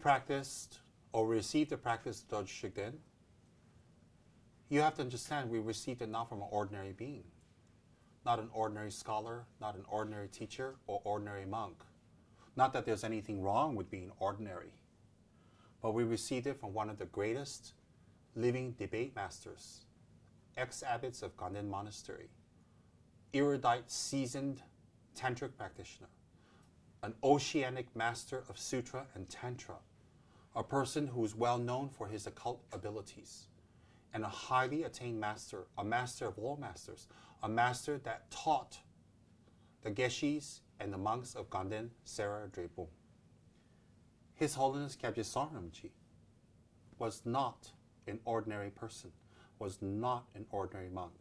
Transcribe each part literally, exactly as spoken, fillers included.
practiced or received the practice of Dogen Shugden, you have to understand we received it not from an ordinary being, not an ordinary scholar, not an ordinary teacher or ordinary monk. Not that there's anything wrong with being ordinary, but we received it from one of the greatest living debate masters, ex-abbots of Ganden Monastery, erudite, seasoned tantric practitioner, an oceanic master of sutra and tantra, a person who is well known for his occult abilities, and a highly attained master, a master of all masters, a master that taught the Geshes and the monks of Ganden Sera Drepung. His Holiness Kyabje Songramji was not an ordinary person, was not an ordinary monk,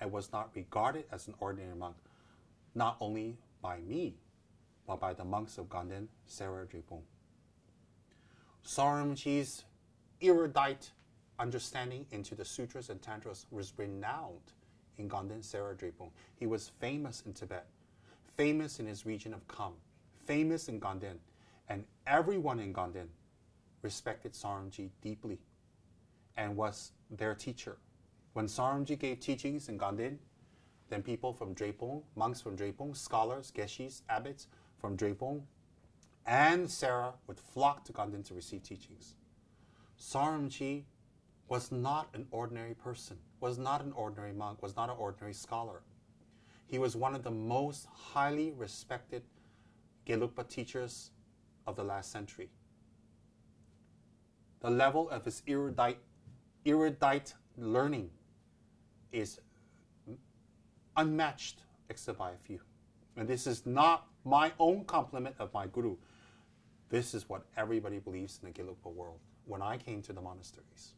and was not regarded as an ordinary monk, not only by me, but by the monks of Ganden Sera Drepung. Songramji's erudite understanding into the sutras and tantras was renowned in Ganden Sera Drepung. He was famous in Tibet, famous in his region of Kham, famous in Ganden, and everyone in Ganden respected Songramji deeply and was their teacher. When Songramji gave teachings in Ganden, then people from Drepung, monks from Drepung, scholars, Geshes, abbots from Drepung, and Sera would flock to Ganden to receive teachings. Songramji was not an ordinary person, was not an ordinary monk, was not an ordinary scholar. He was one of the most highly respected Gelugpa teachers of the last century. The level of his erudite, erudite learning is unmatched except by a few. And this is not my own compliment of my guru. This is what everybody believes in the Gelugpa world when I came to the monasteries.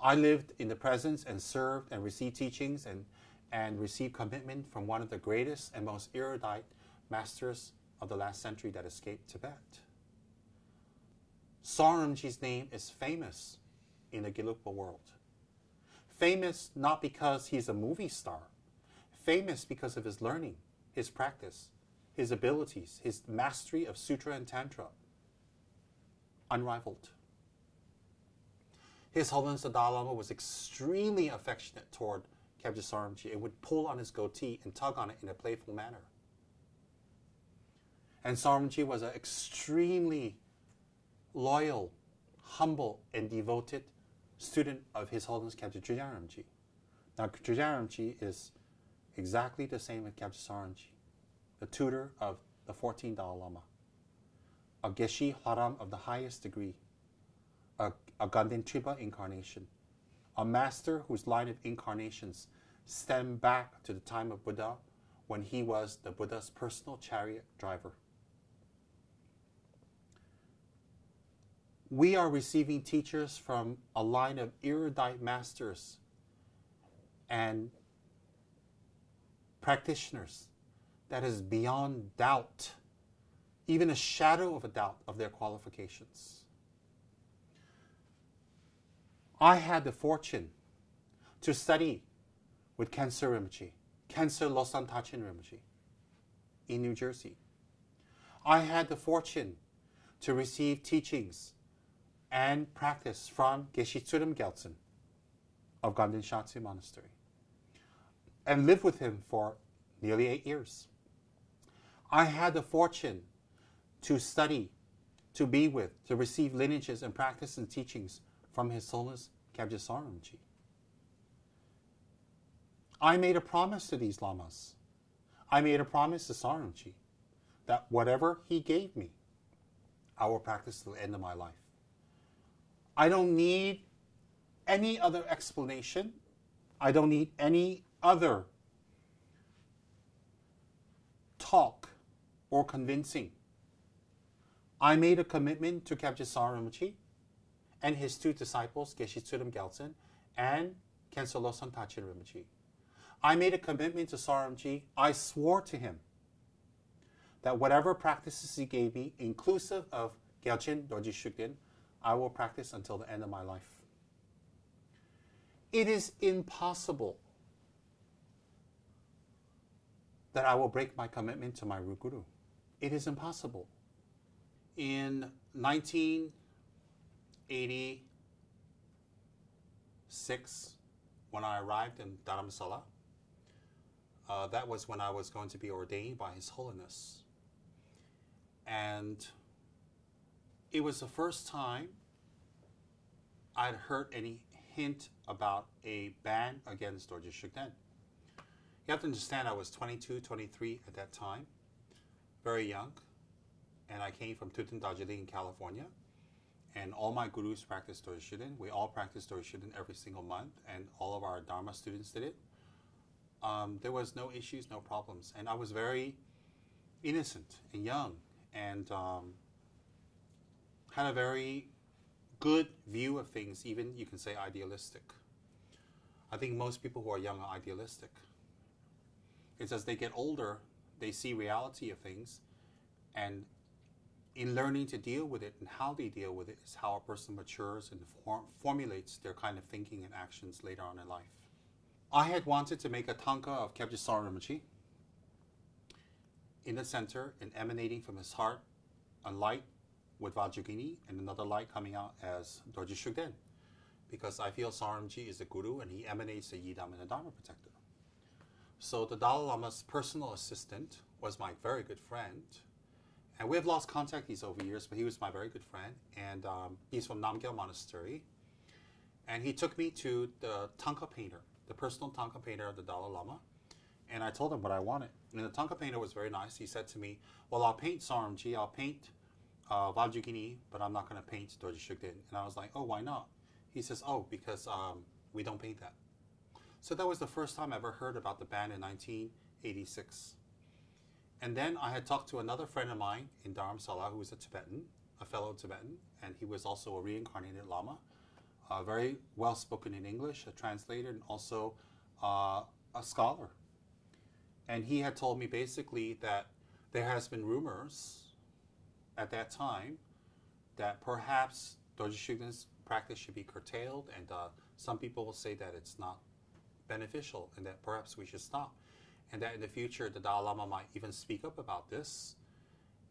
I lived in the presence and served and received teachings and, and received commitment from one of the greatest and most erudite masters of the last century that escaped Tibet. Songramji's name is famous in the Gelugpa world. Famous not because he's a movie star, famous because of his learning, his practice, his abilities, his mastery of sutra and tantra. Unrivaled. His Holiness the Dalai Lama was extremely affectionate toward Kyabje Songramji and would pull on his goatee and tug on it in a playful manner. And Songramji was an extremely loyal, humble, and devoted student of His Holiness Kyabje Trigyaramji. Now, Trigyaramji is exactly the same as Kyabje Songramji, the tutor of the fourteenth Dalai Lama, a Geshe Haram of the highest degree, A, a Ganden Tripa incarnation, a master whose line of incarnations stem back to the time of Buddha when he was the Buddha's personal chariot driver. We are receiving teachers from a line of erudite masters and practitioners that is beyond doubt, even a shadow of a doubt of their qualifications. I had the fortune to study with Khyentse Rinpoche, Khyentse Lobsang Tachen Rinpoche in New Jersey. I had the fortune to receive teachings and practice from Geshe Tsurim Gyaltsen of Ganden Shansi Monastery and lived with him for nearly eight years. I had the fortune to study, to be with, to receive lineages and practice and teachings from His Holiness Kyabje Songramji. I made a promise to these lamas. I made a promise to Songramji that whatever he gave me, I will practice till the end of my life. I don't need any other explanation. I don't need any other talk or convincing. I made a commitment to Kyabje Songramji and his two disciples, Geshe Tsurim Gyaltsen and Khyentse Lobsang Tachen Rinpoche. I made a commitment to Songramji. I swore to him that whatever practices he gave me, inclusive of Gyaltsen Dorje Shugden, I will practice until the end of my life. It is impossible that I will break my commitment to my Guru. It is impossible. in nineteen eighty-six, when I arrived in Dharamsala. Uh, that was when I was going to be ordained by His Holiness. And it was the first time I'd heard any hint about a ban against Dorje Shugden. You have to understand I was twenty-two, twenty-three at that time, very young, and I came from Tutin Darjeeling in California, and all my gurus practiced Dorje Shugden. We all practiced Dorje Shugden every single month, and all of our Dharma students did it. Um, there was no issues, no problems, and I was very innocent and young, and um, had a very good view of things, even, you can say, idealistic. I think most people who are young are idealistic. It's as they get older, they see reality of things, and in learning to deal with it and how they deal with it is how a person matures and form, formulates their kind of thinking and actions later on in life. I had wanted to make a tanka of Khyabje Saro Rinpoche in the center and emanating from his heart a light with Vajragini and another light coming out as Dorje Shugden, because I feel Saro Rinpoche is the guru and he emanates the Yidam and the Dharma protector. So the Dalai Lama's personal assistant was my very good friend, and we have lost contact these over years, but he was my very good friend, and um, he's from Namgyal Monastery, and he took me to the Tanka painter, the personal Tanka painter of the Dalai Lama, and I told him what I wanted. And the Tanka painter was very nice. He said to me, well, I'll paint Saro Rinpoche, I'll paint Uh, Vajragini, but I'm not going to paint Dorje Shugden. And I was like, oh, why not? He says, oh, because um, we don't paint that. So that was the first time I ever heard about the ban in nineteen eighty-six. And then I had talked to another friend of mine in Dharamsala who was a Tibetan, a fellow Tibetan, and he was also a reincarnated Lama, uh, very well spoken in English, a translator, and also uh, a scholar. And he had told me basically that there has been rumors at that time that perhaps Dorje Shugden's practice should be curtailed, and uh, some people will say that it's not beneficial and that perhaps we should stop, and that in the future the Dalai Lama might even speak up about this.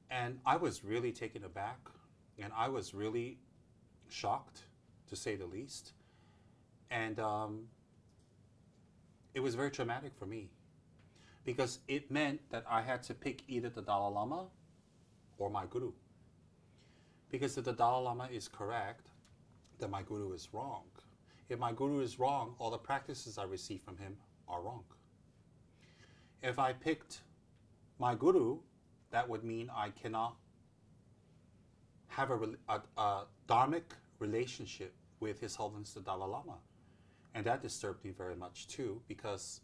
And I was really taken aback, and I was really shocked, to say the least, and um, it was very traumatic for me, because it meant that I had to pick either the Dalai Lama or my guru. Because if the Dalai Lama is correct, then my guru is wrong. If my guru is wrong, all the practices I receive from him are wrong. If I picked my guru, that would mean I cannot have a, a, a dharmic relationship with His Holiness the Dalai Lama. And that disturbed me very much too, because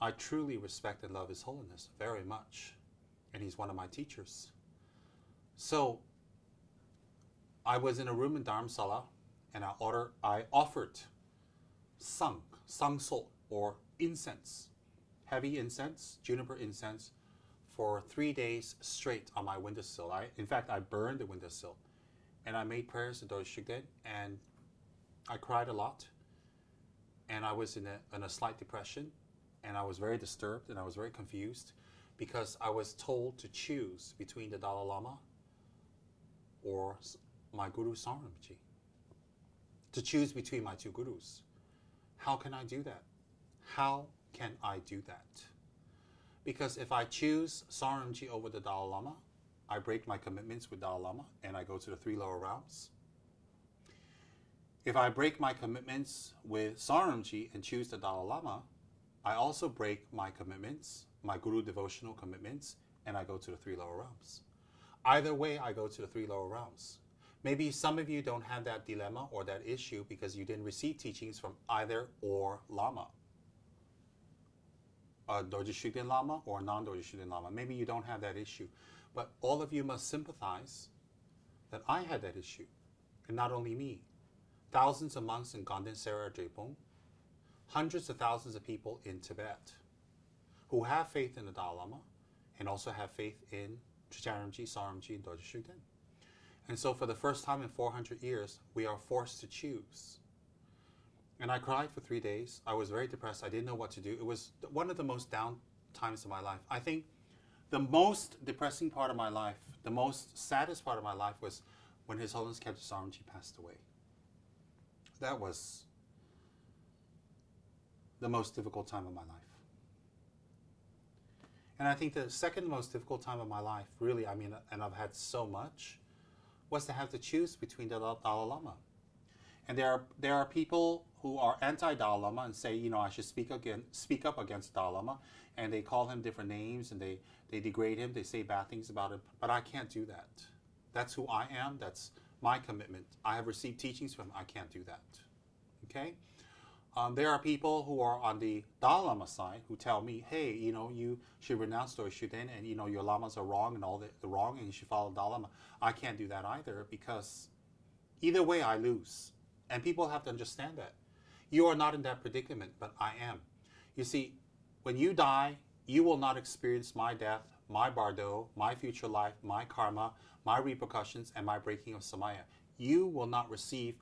I truly respect and love His Holiness very much. And he's one of my teachers. So I was in a room in Dharamsala, and I, ordered, I offered sang, sang sol, or incense, heavy incense, juniper incense, for three days straight on my windowsill. I, in fact, I burned the windowsill, and I made prayers to Dorje Shugden, and I cried a lot, and I was in a, in a slight depression, and I was very disturbed, and I was very confused, because I was told to choose between the Dalai Lama or my guru Saro Rinpoche, to choose between my two gurus. How can I do that? How can I do that? Because if I choose Saro Rinpoche over the Dalai Lama, I break my commitments with Dalai Lama and I go to the three lower realms. If I break my commitments with Saro Rinpoche and choose the Dalai Lama, I also break my commitments, my guru devotional commitments, and I go to the three lower realms. Either way, I go to the three lower realms. Maybe some of you don't have that dilemma or that issue because you didn't receive teachings from either or Lama, a Dorje Shugden Lama or a non-Dorje Shugden Lama. Maybe you don't have that issue. But all of you must sympathize that I had that issue, and not only me. Thousands of monks in Ganden Sera Drepung, hundreds of thousands of people in Tibet who have faith in the Dalai Lama and also have faith in Saro Rinpoche, Saro Rinpoche, and Dorje Shugden. And so for the first time in four hundred years, we are forced to choose. And I cried for three days. I was very depressed. I didn't know what to do. It was one of the most down times of my life. I think the most depressing part of my life, the most saddest part of my life was when His Holiness Captain Sovereignty passed away. That was the most difficult time of my life. And I think the second most difficult time of my life, really, I mean, and I've had so much, was to have to choose between the Dalai Lama. And there are, there are people who are anti-Dalai Lama and say, you know, I should speak, again, speak up against Dalai Lama, and they call him different names, and they, they degrade him, they say bad things about him, but I can't do that. That's who I am, that's my commitment. I have received teachings from him, I can't do that, okay? Um, there are people who are on the Dalai Lama side who tell me, hey, you know, you should renounce Doshuden, and, you know, your Lamas are wrong and all the, the wrong, and you should follow Dalai Lama. I can't do that either, because either way I lose. And people have to understand that. You are not in that predicament, but I am. You see, when you die, you will not experience my death, my bardo, my future life, my karma, my repercussions, and my breaking of samaya. You will not receive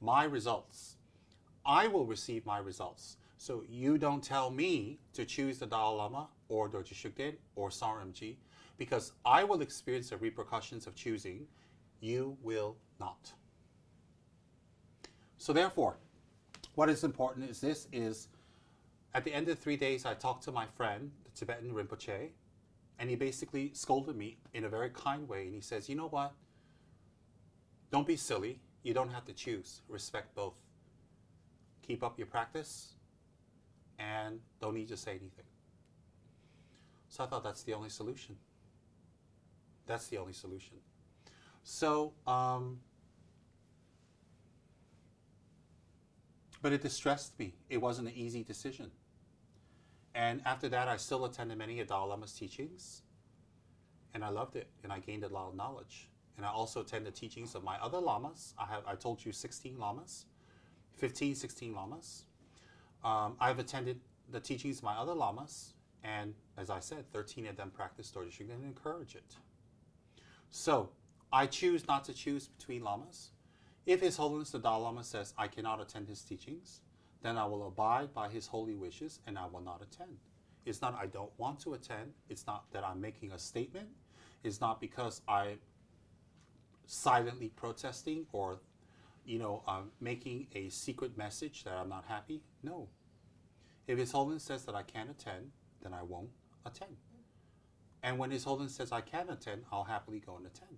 my results. I will receive my results. So you don't tell me to choose the Dalai Lama or Dorje Shugden or Sarimji, because I will experience the repercussions of choosing. You will not. So therefore, what is important is this is, at the end of three days, I talked to my friend, the Tibetan Rinpoche, and he basically scolded me in a very kind way. And he says, you know what? Don't be silly. You don't have to choose. Respect both. Keep up your practice, and don't need to say anything. So I thought that's the only solution. That's the only solution. So, um, but it distressed me. It wasn't an easy decision. And after that, I still attended many of Dalai Lama's teachings, and I loved it, and I gained a lot of knowledge. And I also attended teachings of my other Lamas. I have, I told you, sixteen Lamas. fifteen, sixteen Lamas. Um, I've attended the teachings of my other Lamas, and as I said, thirteen of them practice Dorje Shugden and encourage it. So, I choose not to choose between Lamas. If His Holiness the Dalai Lama says I cannot attend his teachings, then I will abide by his holy wishes and I will not attend. It's not I don't want to attend, it's not that I'm making a statement, it's not because I'm silently protesting or you know, um, making a secret message that I'm not happy? No. If His Holiness says that I can't attend, then I won't attend. And when His Holiness says I can attend, I'll happily go and attend.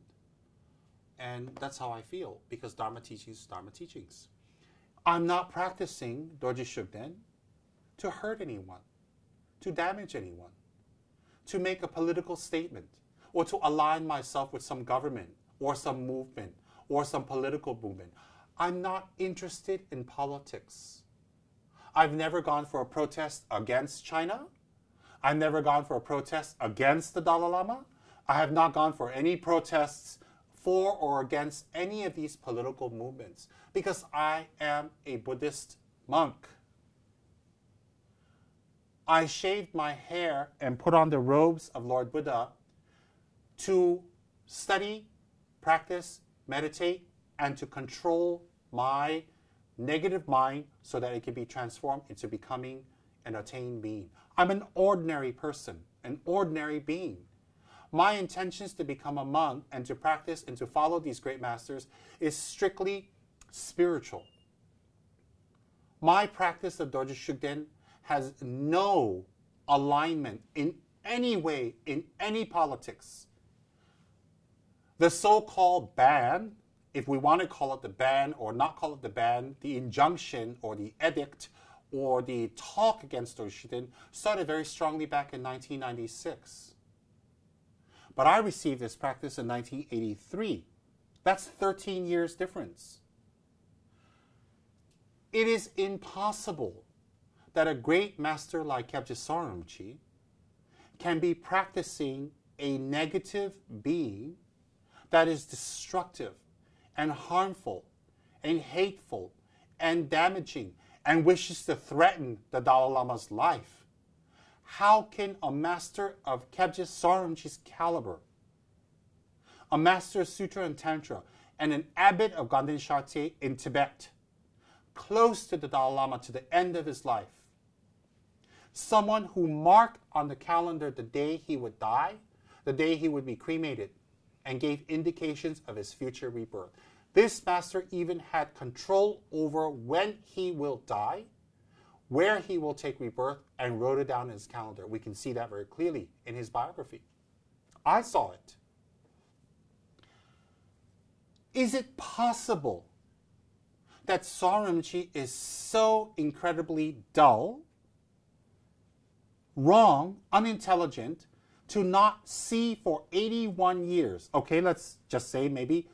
And that's how I feel, because Dharma teachings is Dharma teachings. I'm not practicing Dorje Shugden to hurt anyone, to damage anyone, to make a political statement, or to align myself with some government, or some movement, or some political movement. I'm not interested in politics. I've never gone for a protest against China. I've never gone for a protest against the Dalai Lama. I have not gone for any protests for or against any of these political movements because I am a Buddhist monk. I shaved my hair and put on the robes of Lord Buddha to study, practice, meditate, and to control my negative mind so that it can be transformed into becoming an attained being. I'm an ordinary person, an ordinary being. My intentions to become a monk and to practice and to follow these great masters is strictly spiritual. My practice of Dorje Shugden has no alignment in any way, in any politics. The so-called ban, if we want to call it the ban or not call it the ban, the injunction or the edict or the talk against Dorje Shugden started very strongly back in nineteen ninety-six. But I received this practice in nineteen eighty-three. That's thirteen years difference. It is impossible that a great master like Khyentse Sarimji can be practicing a negative being that is destructive and harmful and hateful and damaging and wishes to threaten the Dalai Lama's life. How can a master of Khyentse Sarimji's caliber, a master of Sutra and Tantra, and an abbot of Ganden Shartye in Tibet, close to the Dalai Lama to the end of his life, someone who marked on the calendar the day he would die, the day he would be cremated, and gave indications of his future rebirth. This master even had control over when he will die, where he will take rebirth, and wrote it down in his calendar. We can see that very clearly in his biography. I saw it. Is it possible that Sawamchi is so incredibly dull, wrong, unintelligent, to not see for eighty-one years, okay, let's just say maybe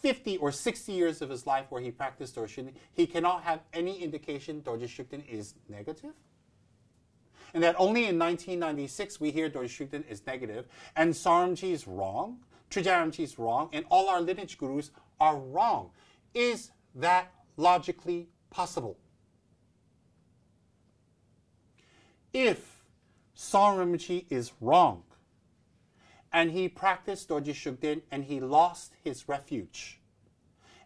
fifty or sixty years of his life where he practiced Dogen, he cannot have any indication Dogen Shugden is negative? And that only in nineteen ninety-six we hear Dogen Shugden is negative, and Sawamchi is wrong, Trijaramchi is wrong, and all our lineage gurus are wrong. Is that logically possible? If Sawamchi is wrong, and he practiced Dorje Shugden, and he lost his refuge,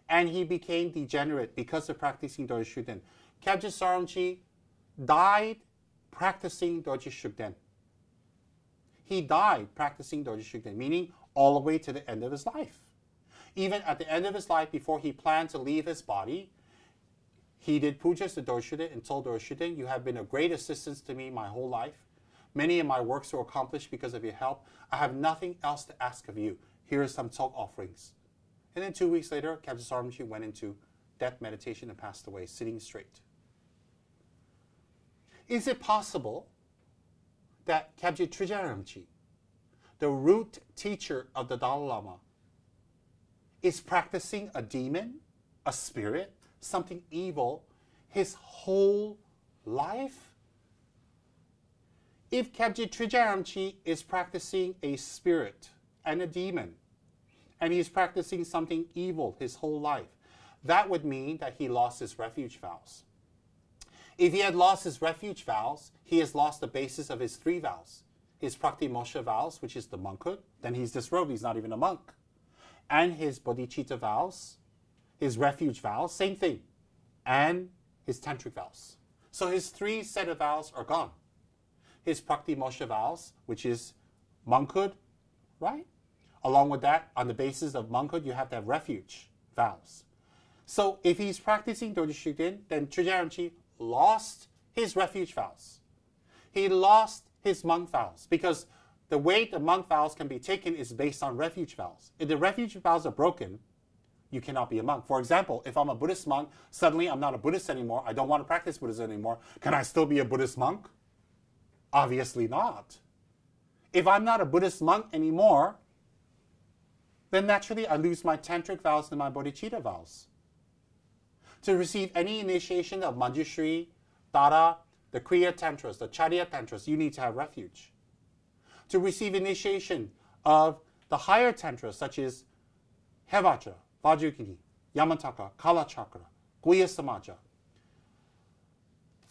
and he became degenerate because of practicing Dorje Shugden. Kyabje Sawamchi died practicing Dorje Shugden. He died practicing Dorje Shugden, meaning all the way to the end of his life. Even at the end of his life, before he planned to leave his body, he did pujas to Dorje Shugden and told Dorje Shugden, "You have been of great assistance to me my whole life. Many of my works were accomplished because of your help. I have nothing else to ask of you. Here are some Tsog offerings." And then two weeks later, Kyabje Sawamchi went into death meditation and passed away, sitting straight. Is it possible that Kyabje Trijaramchi, the root teacher of the Dalai Lama, is practicing a demon, a spirit, something evil, his whole life? If Kyabje Trijaramchi is practicing a spirit and a demon, and he's practicing something evil his whole life, that would mean that he lost his refuge vows. If he had lost his refuge vows, he has lost the basis of his three vows. His Praktimosha vows, which is the monkhood, then he's disrobed, he's not even a monk. And his bodhicitta vows, his refuge vows, same thing. And his tantric vows. So his three set of vows are gone. His Praktimosha vows, which is monkhood, right? Along with that, on the basis of monkhood, you have to have refuge vows. So if he's practicing Dorje Shugden, then Trijaramchi lost his refuge vows. He lost his monk vows, because the way the monk vows can be taken is based on refuge vows. If the refuge vows are broken, you cannot be a monk. For example, if I'm a Buddhist monk, suddenly I'm not a Buddhist anymore, I don't want to practice Buddhism anymore, can I still be a Buddhist monk? Obviously not. If I'm not a Buddhist monk anymore, then naturally I lose my tantric vows and my bodhicitta vows. To receive any initiation of Manjushri, Tara, the Kriya Tantras, the Charya Tantras, you need to have refuge. To receive initiation of the higher tantras, such as Hevajra, Vajrayogini, Yamataka, Kalachakra, Guhya Samaja,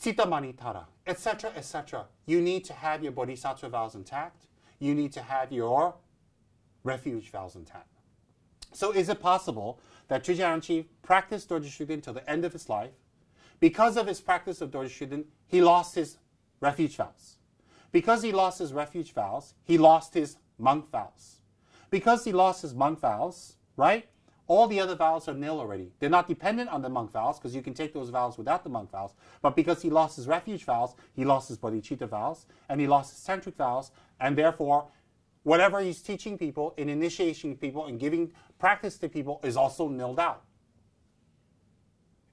Sittamanitara, et cetera, et cetera. You need to have your bodhisattva vows intact. You need to have your refuge vows intact. So is it possible that Trijaramchi practiced Dorje Shugden till the end of his life? Because of his practice of Dorje Shugden, he lost his refuge vows. Because he lost his refuge vows, he lost his monk vows. Because he lost his monk vows, right? All the other vows are nil already. They're not dependent on the monk vows, because you can take those vows without the monk vows. But because he lost his refuge vows, he lost his bodhicitta vows, and he lost his tantric vows, and therefore, whatever he's teaching people and initiating people and giving practice to people is also nilled out.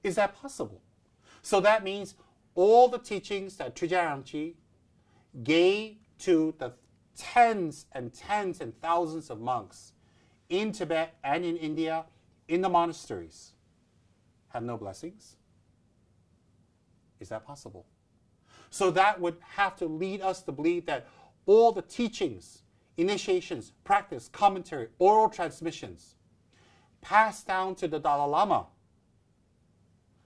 Is that possible? So that means all the teachings that Trijaramchi gave to the tens and tens and thousands of monks in Tibet and in India, in the monasteries, have no blessings? Is that possible? So that would have to lead us to believe that all the teachings, initiations, practice, commentary, oral transmissions, passed down to the Dalai Lama,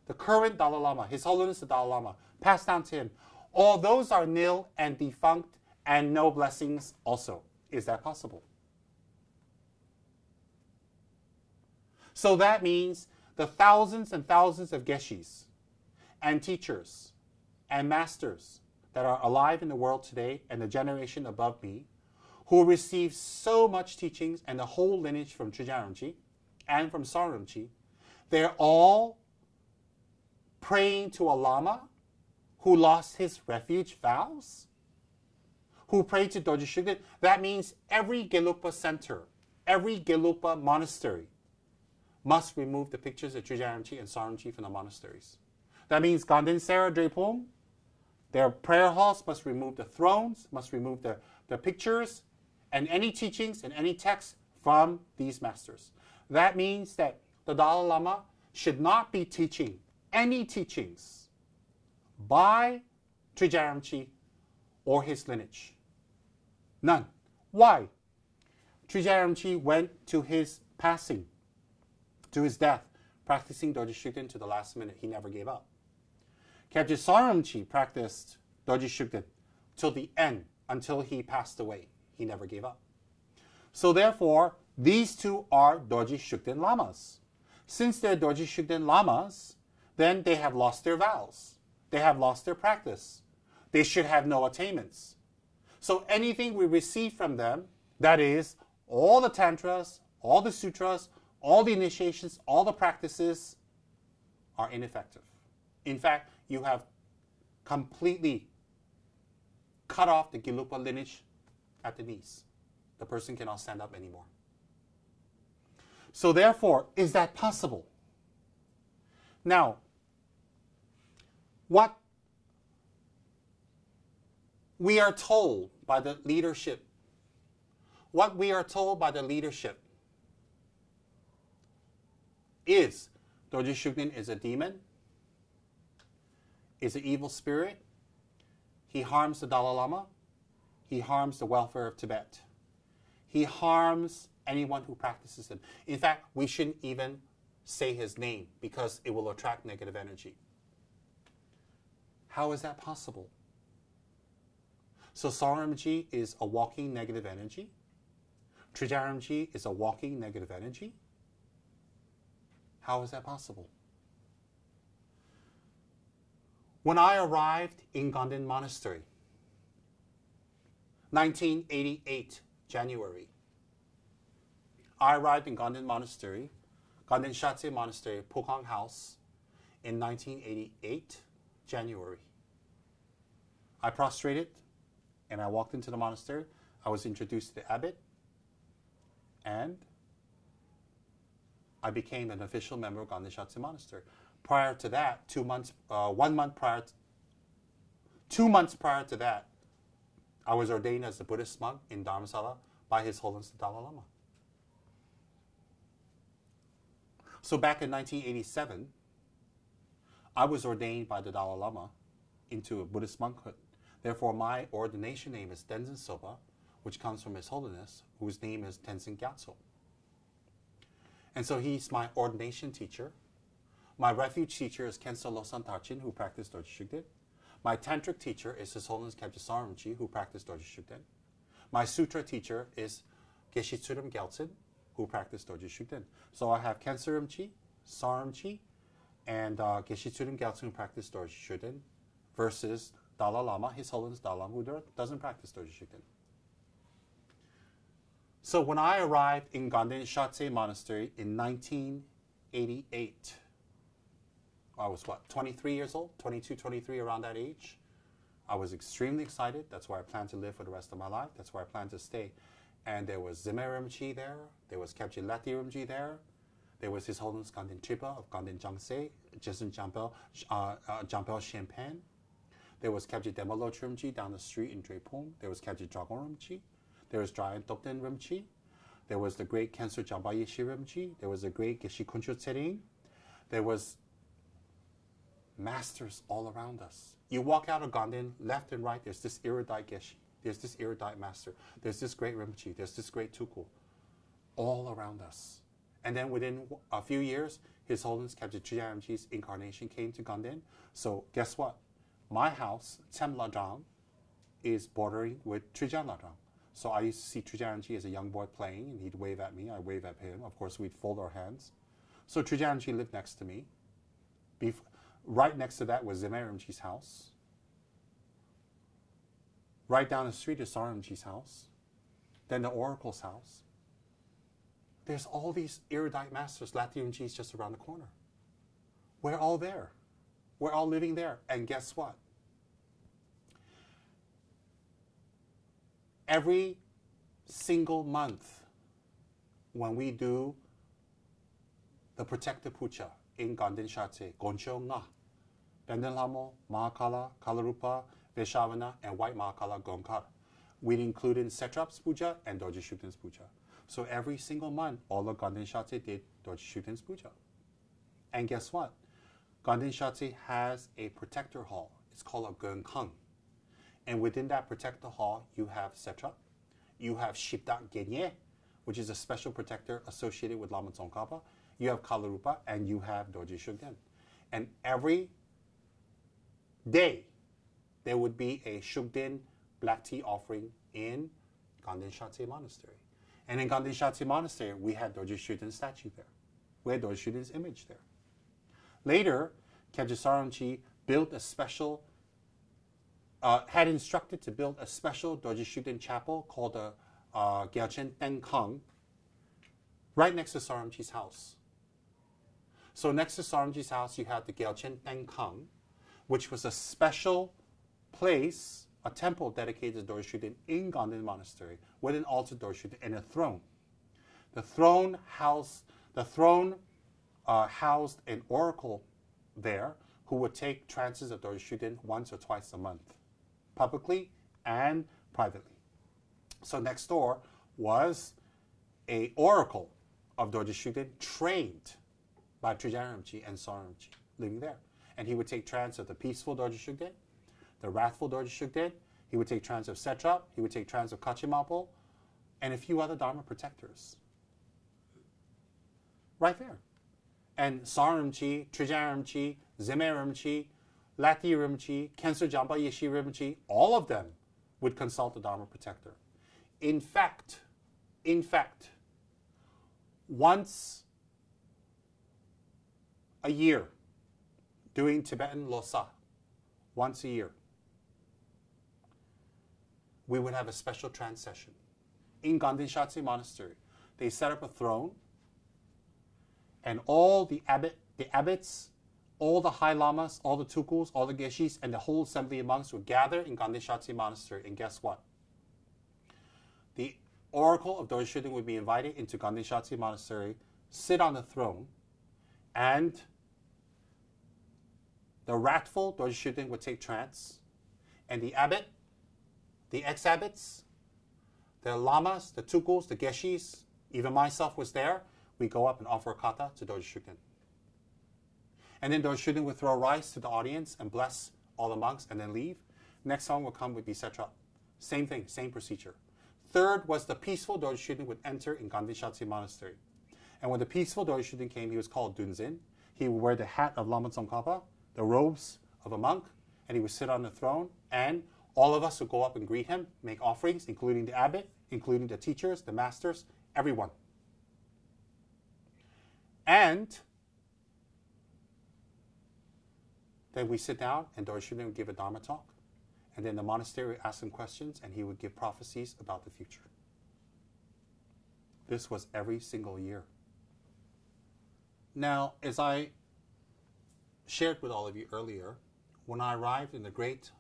the current Dalai Lama, His Holiness the Dalai Lama, passed down to him, all those are nil and defunct and no blessings also. Is that possible? So that means the thousands and thousands of Geshes and teachers and masters that are alive in the world today and the generation above me, who received so much teachings and the whole lineage from Trijaranchi and from Saranchi, they're all praying to a Lama who lost his refuge vows, who prayed to Dorje Shugden. That means every Gelugpa center, every Gelugpa monastery must remove the pictures of Trijaranchi and Saranchi from the monasteries. That means Ganden Sera Drepom, their prayer halls must remove the thrones, must remove the, the pictures, and any teachings and any texts from these masters. That means that the Dalai Lama should not be teaching any teachings by Trijaranchi or his lineage. None. Why? Trijaranchi went to his passing, to his death, practicing Dorje Shugden to the last minute. He never gave up. Khyabje Saramchi practiced Dorje Shugden till the end, until he passed away. He never gave up. So therefore, these two are Dorje Shugden Lamas. Since they're Dorje Shugden Lamas, then they have lost their vows. They have lost their practice. They should have no attainments. So anything we receive from them, that is, all the tantras, all the sutras, all the initiations, all the practices are ineffective. In fact, you have completely cut off the Gelugpa lineage at the knees. The person cannot stand up anymore. So therefore, is that possible? Now, what we are told by the leadership, what we are told by the leadership is Dorje Shugden is a demon, is an evil spirit. He harms the Dalai Lama. He harms the welfare of Tibet. He harms anyone who practices him. In fact, we shouldn't even say his name because it will attract negative energy. How is that possible? So Saramji is a walking negative energy. Trijaramji is a walking negative energy. How is that possible? When I arrived in Ganden Monastery, nineteen eighty-eight, January, I arrived in Ganden Monastery, Ganden Shatse Monastery, Pukong House, in nineteen eighty-eight, January. I prostrated and I walked into the monastery. I was introduced to the abbot and I became an official member of Ganden Shatse Monastery. Prior to that, two months, uh, one month prior, to, two months prior to that, I was ordained as a Buddhist monk in Dharamsala by His Holiness the Dalai Lama. So back in nineteen eighty-seven, I was ordained by the Dalai Lama into a Buddhist monkhood. Therefore, my ordination name is Tenzin Sopa, which comes from His Holiness, whose name is Tenzin Gyatso. And so he's my ordination teacher. My refuge teacher is Khenso Losam Tachin, who practiced Dorje Shugden. My tantric teacher is His Holiness Khyabje Saramchi, who practiced Dorje Shugden. My sutra teacher is Geshe Tsurim Geltsen, who practiced Dorje Shugden. So I have Khyabje Saramchi, Saramchi, and uh, Geshe Tsurim Geltsen, who practiced Dorje Shugden, versus Dalai Lama, His Holiness Dalai Lama, who doesn't practice Dorje Shugden. So when I arrived in Ganden Shatse Monastery in nineteen eighty-eight, I was, what, twenty-three years old, twenty-two, twenty-three, around that age. I was extremely excited. That's where I planned to live for the rest of my life. That's where I planned to stay. And there was Zime Rinpoche there. There was Khyabje Lati Rinpoche there. There was His Holiness Ganden Tripa of Ganden Jiangse, Jason Jampel uh, uh, Shenpen. There was Khyabje Demalo Rinpoche down the street in Drepung. There was Khyabje Dragon Rinpoche. There was Dryan Topten Rinpoche. There was the great Khenso Jampa Yeshe Rinpoche. There was the great Geshe Kuncho Tsering. There was masters all around us. You walk out of Ganden, left and right, there's this erudite Geshe, there's this erudite master, there's this great Rinpoche, there's this great Tukul, all around us. And then within a few years, His Holiness Khyabje Trijaramchi's incarnation came to Ganden. So guess what? My house, Tsem Ladrang, is bordering with Trijan Ladrang. So I used to see Trijaramchi as a young boy playing, and he'd wave at me, I wave at him. Of course, we'd fold our hands. So Trijaramchi lived next to me. Bef Right next to that was Zime Rinpoche's house. Right down the street is Saramji's house. than the oracle's house. There's all these erudite masters, Latin G's just around the corner. We're all there. We're all living there. And guess what? Every single month when we do the protective puja in Ganden Shatse, Goncho Nga, Benden Lamo, Mahakala, Kalarupa, Vaishavana, and White Mahakala Gonkara, we include in Satrap's puja and Dorje Shugden's puja. So every single month, all of Ganden Shatse did Dorje Shugden's puja. And guess what? Ganden Shatse has a protector hall. It's called a Genkang. And within that protector hall, you have Setrap, you have Shipdak Genye, which is a special protector associated with Lama Tsongkhapa, you have Kalarupa, and you have Dorje Shugden. And every day, there would be a Shugden black tea offering in Ganden Shatse Monastery. And in Ganden Shatse Monastery, we had Dorje Shugden's statue there. We had Dorje Shugden's image there. Later, Khyentse Saramchi built a special Uh, had instructed to build a special Dorje Shugden chapel called the uh, Gyalchen Tenkang right next to Saramchi's house. So next to Saramchi's house, you had the Gyalchen Tenkang, which was a special place, a temple dedicated to Dorje Shugden in Ganden Monastery with an altar to Dorje Shugden and a throne. The throne housed, the throne uh, housed an oracle there who would take trances of Dorje Shugden once or twice a month, publicly and privately. So next door was an oracle of Dorje Shugden trained by Trigyan Rinpoche and Soren Rinpoche living there. And he would take trance of the peaceful Dorje Shugden, the wrathful Dorje Shugden, he would take trance of Setrap, he would take trance of Kachimapo, and a few other Dharma protectors. Right there. And Soren Rinpoche, Trigyan Rinpoche, Zeme Rinpoche, Lati Rinpoche, Khyentse Jampa Yeshe Rinpoche, all of them would consult the Dharma protector. In fact, in fact, once a year, doing Tibetan Lhosa, once a year, we would have a special trance session. In Ganden Shatse Monastery, they set up a throne, and all the, abbot, the abbots, all the high lamas, all the tukuls, all the geshis, and the whole assembly of monks would gather in Ganden Shatse Monastery. And guess what? The oracle of Dorje Shugden would be invited into Ganden Shatse Monastery, sit on the throne, and the wrathful Dorje Shugden would take trance, and the abbot, the ex-abbots, the lamas, the tukuls, the geshis, even myself was there, we go up and offer a kata to Dorje Shugden. And then Dorje Shugden would throw rice to the audience and bless all the monks and then leave. Next song would come would be Setrap. Same thing, same procedure. Third was the peaceful Dorje Shugden would enter in Ganden Shatse Monastery. And when the peaceful Dorje Shugden came, he was called Dunzin. He would wear the hat of Lama Tsongkhapa, the robes of a monk, and he would sit on the throne. And all of us would go up and greet him, make offerings, including the abbot, including the teachers, the masters, everyone. And then we sit down, and Dorje Shugden would give a Dharma talk. And then the monastery would ask him questions, and he would give prophecies about the future. This was every single year. Now, as I shared with all of you earlier, when I arrived in the great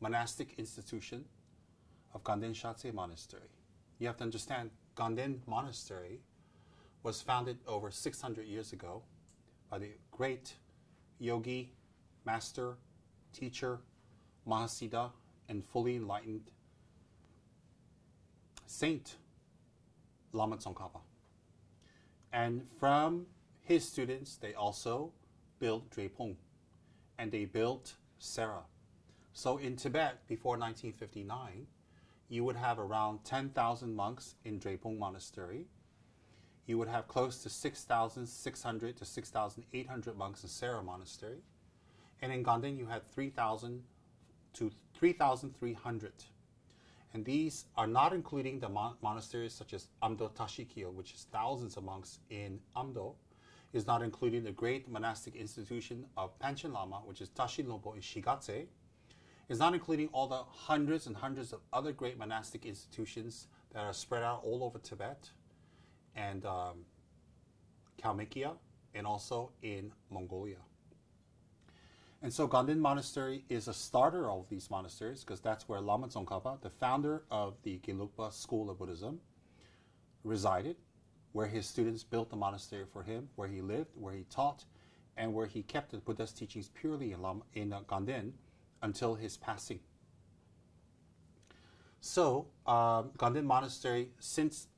monastic institution of Ganden Shatse Monastery, you have to understand, Ganden Monastery was founded over six hundred years ago by the great yogi, master, teacher, Mahasiddha, and fully enlightened saint, Lama Tsongkhapa. And from his students, they also built Drepung, and they built Sera. So in Tibet, before nineteen fifty-nine, you would have around ten thousand monks in Drepung Monastery. You would have close to six thousand six hundred to six thousand eight hundred monks in Sera Monastery. And in Ganden, you had three thousand to three thousand three hundred. And these are not including the mon monasteries such as Amdo Tashikyo, which is thousands of monks in Amdo. It's not including the great monastic institution of Panchen Lama, which is Tashin Lompo in Shigatse. is not including all the hundreds and hundreds of other great monastic institutions that are spread out all over Tibet and um, Kalmykia, and also in Mongolia. And so Ganden Monastery is a starter of these monasteries, because that's where Lama Tsongkhapa, the founder of the Gelugpa school of Buddhism, resided, where his students built the monastery for him, where he lived, where he taught, and where he kept the Buddha's teachings purely in, Lama, in Ganden until his passing. So um, Ganden Monastery, since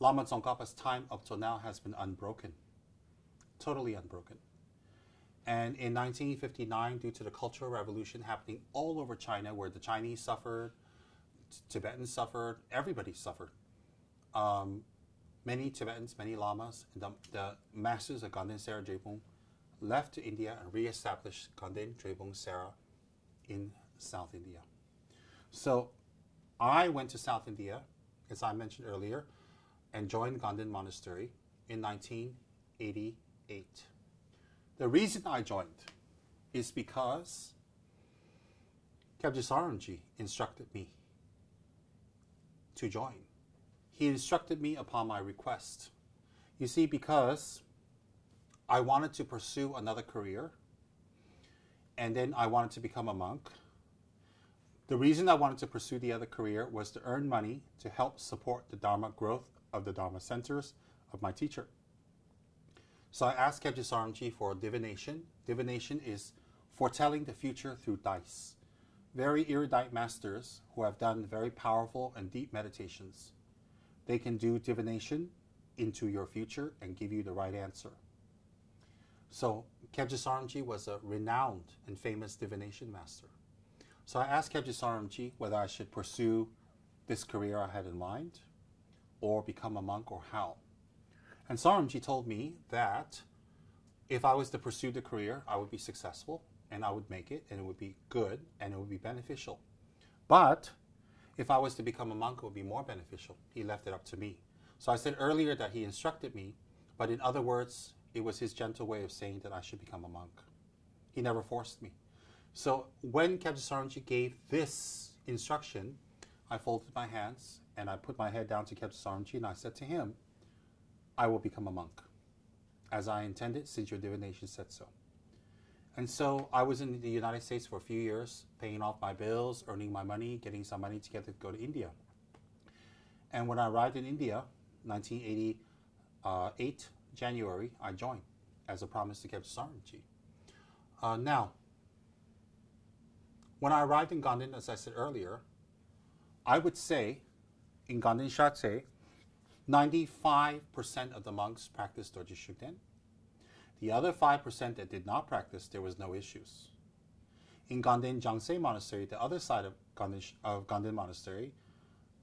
Lama Tsongkhapa's time up till now, has been unbroken, totally unbroken. And in nineteen fifty-nine, due to the Cultural Revolution happening all over China, where the Chinese suffered, Tibetans suffered, everybody suffered. Um, many Tibetans, many Lamas, the, the masters of Ganden Sera Drepung left to India and re-established Ganden Drepung Sera in South India. So I went to South India, as I mentioned earlier, and joined Ganden Monastery in nineteen eighty-eight. The reason I joined is because Khyabje Sanghamji instructed me to join. He instructed me upon my request. You see, because I wanted to pursue another career, and then I wanted to become a monk. The reason I wanted to pursue the other career was to earn money to help support the Dharma growth of the Dharma centers of my teacher. So I asked Khyabje Sanghamji for divination. Divination is foretelling the future through dice. Very erudite masters who have done very powerful and deep meditations. They can do divination into your future and give you the right answer. So Khyabje Sanghamji was a renowned and famous divination master. So I asked Khyabje Sanghamji whether I should pursue this career I had in mind or become a monk or how. And Sanghamji told me that if I was to pursue the career, I would be successful and I would make it and it would be good and it would be beneficial. But if I was to become a monk, it would be more beneficial. He left it up to me. So I said earlier that he instructed me, but in other words, it was his gentle way of saying that I should become a monk. He never forced me. So when Khyabje Sanghamji gave this instruction, I folded my hands and I put my head down to Khyabje Sanghamji and I said to him, I will become a monk, as I intended, since your divination said so. And so I was in the United States for a few years, paying off my bills, earning my money, getting some money together to go to India. And when I arrived in India, nineteen eighty-eight, January, I joined as a promise to Khyabje Sanghamji. Uh, now, when I arrived in Ganden, as I said earlier, I would say in Ganden Shatse, ninety-five percent of the monks practiced Dorje Shugden. The other five percent that did not practice, there was no issues. In Ganden Jiangse Monastery, the other side of Ganden, of Ganden Monastery,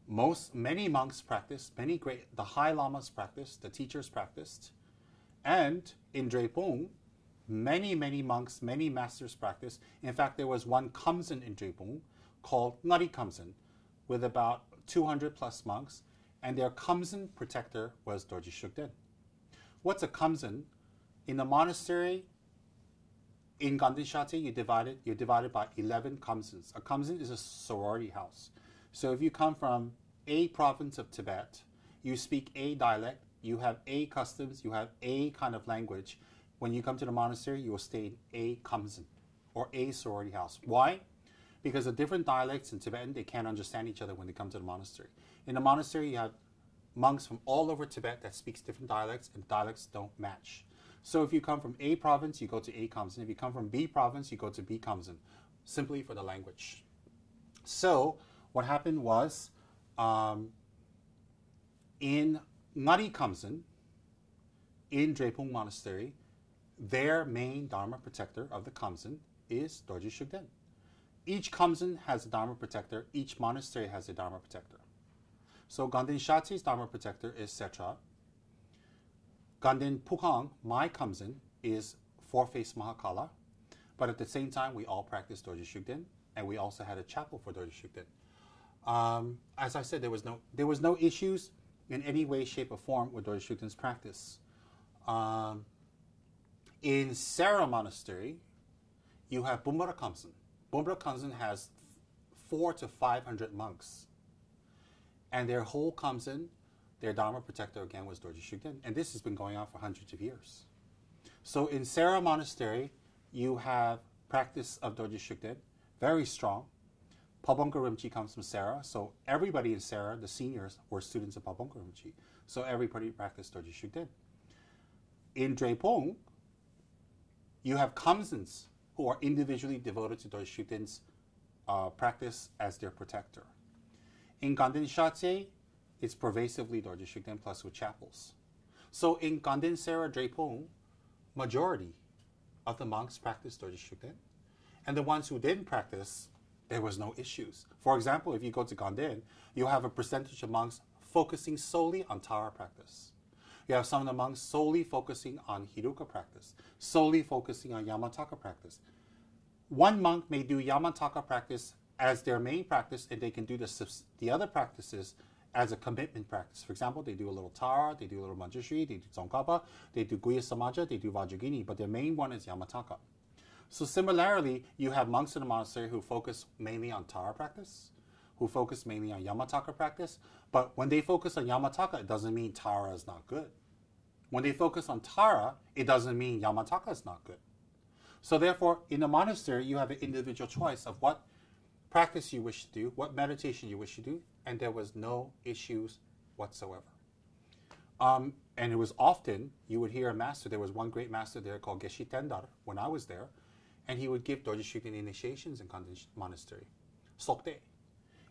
most, many monks practiced, many great, the high lamas practiced, the teachers practiced. And in Drepung, many, many monks, many masters practiced. In fact, there was one Khamsen in Drepung called Ngari Khamsen with about two hundred plus monks. And their Khamsen protector was Dorje Shugden. What's a Khamsen? In the monastery in Ganden Shatse, you divided, you're divided by eleven Khamsens. A Khamsen is a sorority house. So if you come from a province of Tibet, you speak a dialect, you have a customs, you have a kind of language. When you come to the monastery, you will stay in a Khamsen or a sorority house. Why? Because the different dialects in Tibetan, they can't understand each other when they come to the monastery. In the monastery, you have monks from all over Tibet that speaks different dialects, and dialects don't match. So if you come from A province, you go to A Khamsen. If you come from B province, you go to B Khamsen, simply for the language. So what happened was, um, in Ngari Khamsen, in Drepung Monastery, their main Dharma protector of the Khamsen is Dorje Shugden. Each Khamsen has a Dharma protector. Each monastery has a Dharma protector. So Ganden Shatse's Dharma protector is Setra. Ganden Pukhang, my Khamsen, is Four-Faced Mahakala. But at the same time, we all practiced Dorje Shugden, and we also had a chapel for Dorje Shugden. Um, as I said, there was no there was no issues in any way, shape, or form with Dorje Shugden's practice. Um, in Sera Monastery, you have Bumara Khamsen. Bompa Kanzen has four to five hundred monks, and their whole Kanzen, their Dharma protector again was Dorje Shugden, and this has been going on for hundreds of years. So in Sera Monastery, you have practice of Dorje Shugden, very strong. Palbomka Rinpoche comes from Sera, so everybody in Sera, the seniors, were students of Palbomka Rinpoche. So everybody practiced Dorje Shugden. In Drepung, you have Kamsens who are individually devoted to Dorje Shugden's uh, practice as their protector. In Ganden Shatse, it's pervasively Dorje Shugden plus with chapels. So in Ganden, Sera, Drepung, majority of the monks practiced Dorje Shugden, and the ones who didn't practice, there was no issues. For example, if you go to Ganden, you have a percentage of monks focusing solely on Tara practice. You have some of the monks solely focusing on Hiruka practice, solely focusing on Yamataka practice. One monk may do Yamataka practice as their main practice, and they can do the, the other practices as a commitment practice. For example, they do a little Tara, they do a little Manjushri, they do Tsongkhapa, they do Guhya Samaja, they do Vajragini, but their main one is Yamataka. So similarly, you have monks in the monastery who focus mainly on Tara practice, who focus mainly on Yamataka practice, but when they focus on Yamataka, it doesn't mean Tara is not good. When they focus on Tara, it doesn't mean Yamataka is not good. So therefore, in the monastery, you have an individual choice of what practice you wish to do, what meditation you wish to do, and there was no issues whatsoever. Um, and it was often, you would hear a master, there was one great master there called Geshe Tendar when I was there, and he would give Dorje Shugden initiations in Ganden Monastery, Sokte.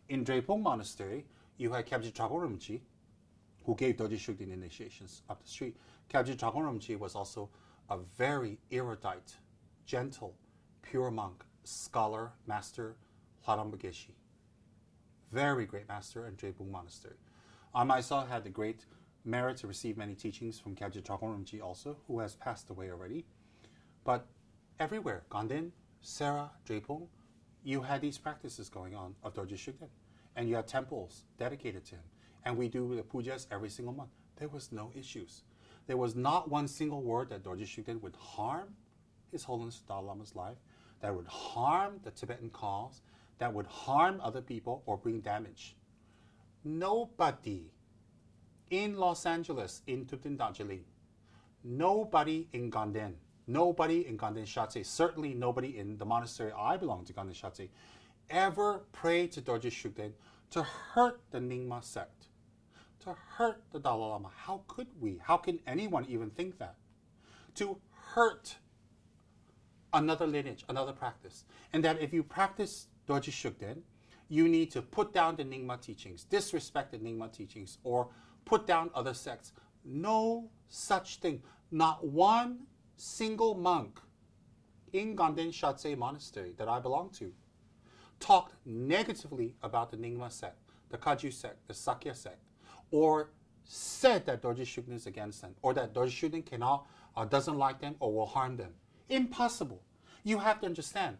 In Drepung Monastery, you had Kyabje Dragon Rinpoche, who gave Dorje Shugden initiations up the street. Kyabje Dragon Rinpoche was also a very erudite, gentle, pure monk, scholar, master, Hlaramba Geshe. Very great master in Drepung Monastery. I myself had the great merit to receive many teachings from Kyabje Dragon Rinpoche also, who has passed away already. But everywhere, Ganden, Sera, Drepung, you had these practices going on of Dorje Shugden. And you had temples dedicated to him. And we do the pujas every single month. There was no issues. There was not one single word that Dorje Shugden would harm His Holiness Dalai Lama's life, that would harm the Tibetan cause, that would harm other people or bring damage. Nobody in Los Angeles, in Thubten Darjeeling, nobody in Ganden, nobody in Ganden Shatse, certainly nobody in the monastery I belong to, Ganden Shatse, ever prayed to Dorje Shugden to hurt the Nyingma sect, to hurt the Dalai Lama. How could we? How can anyone even think that? To hurt another lineage, another practice. And that if you practice Dorje Shugden, you need to put down the Nyingma teachings, disrespect the Nyingma teachings, or put down other sects. No such thing. Not one single monk in Ganden Shatse Monastery that I belong to talked negatively about the Nyingma sect, the Kagyu sect, the Sakya sect, or said that Dorje Shugden is against them, or that Dorje Shugden cannot, uh, doesn't like them, or will harm them. Impossible. You have to understand,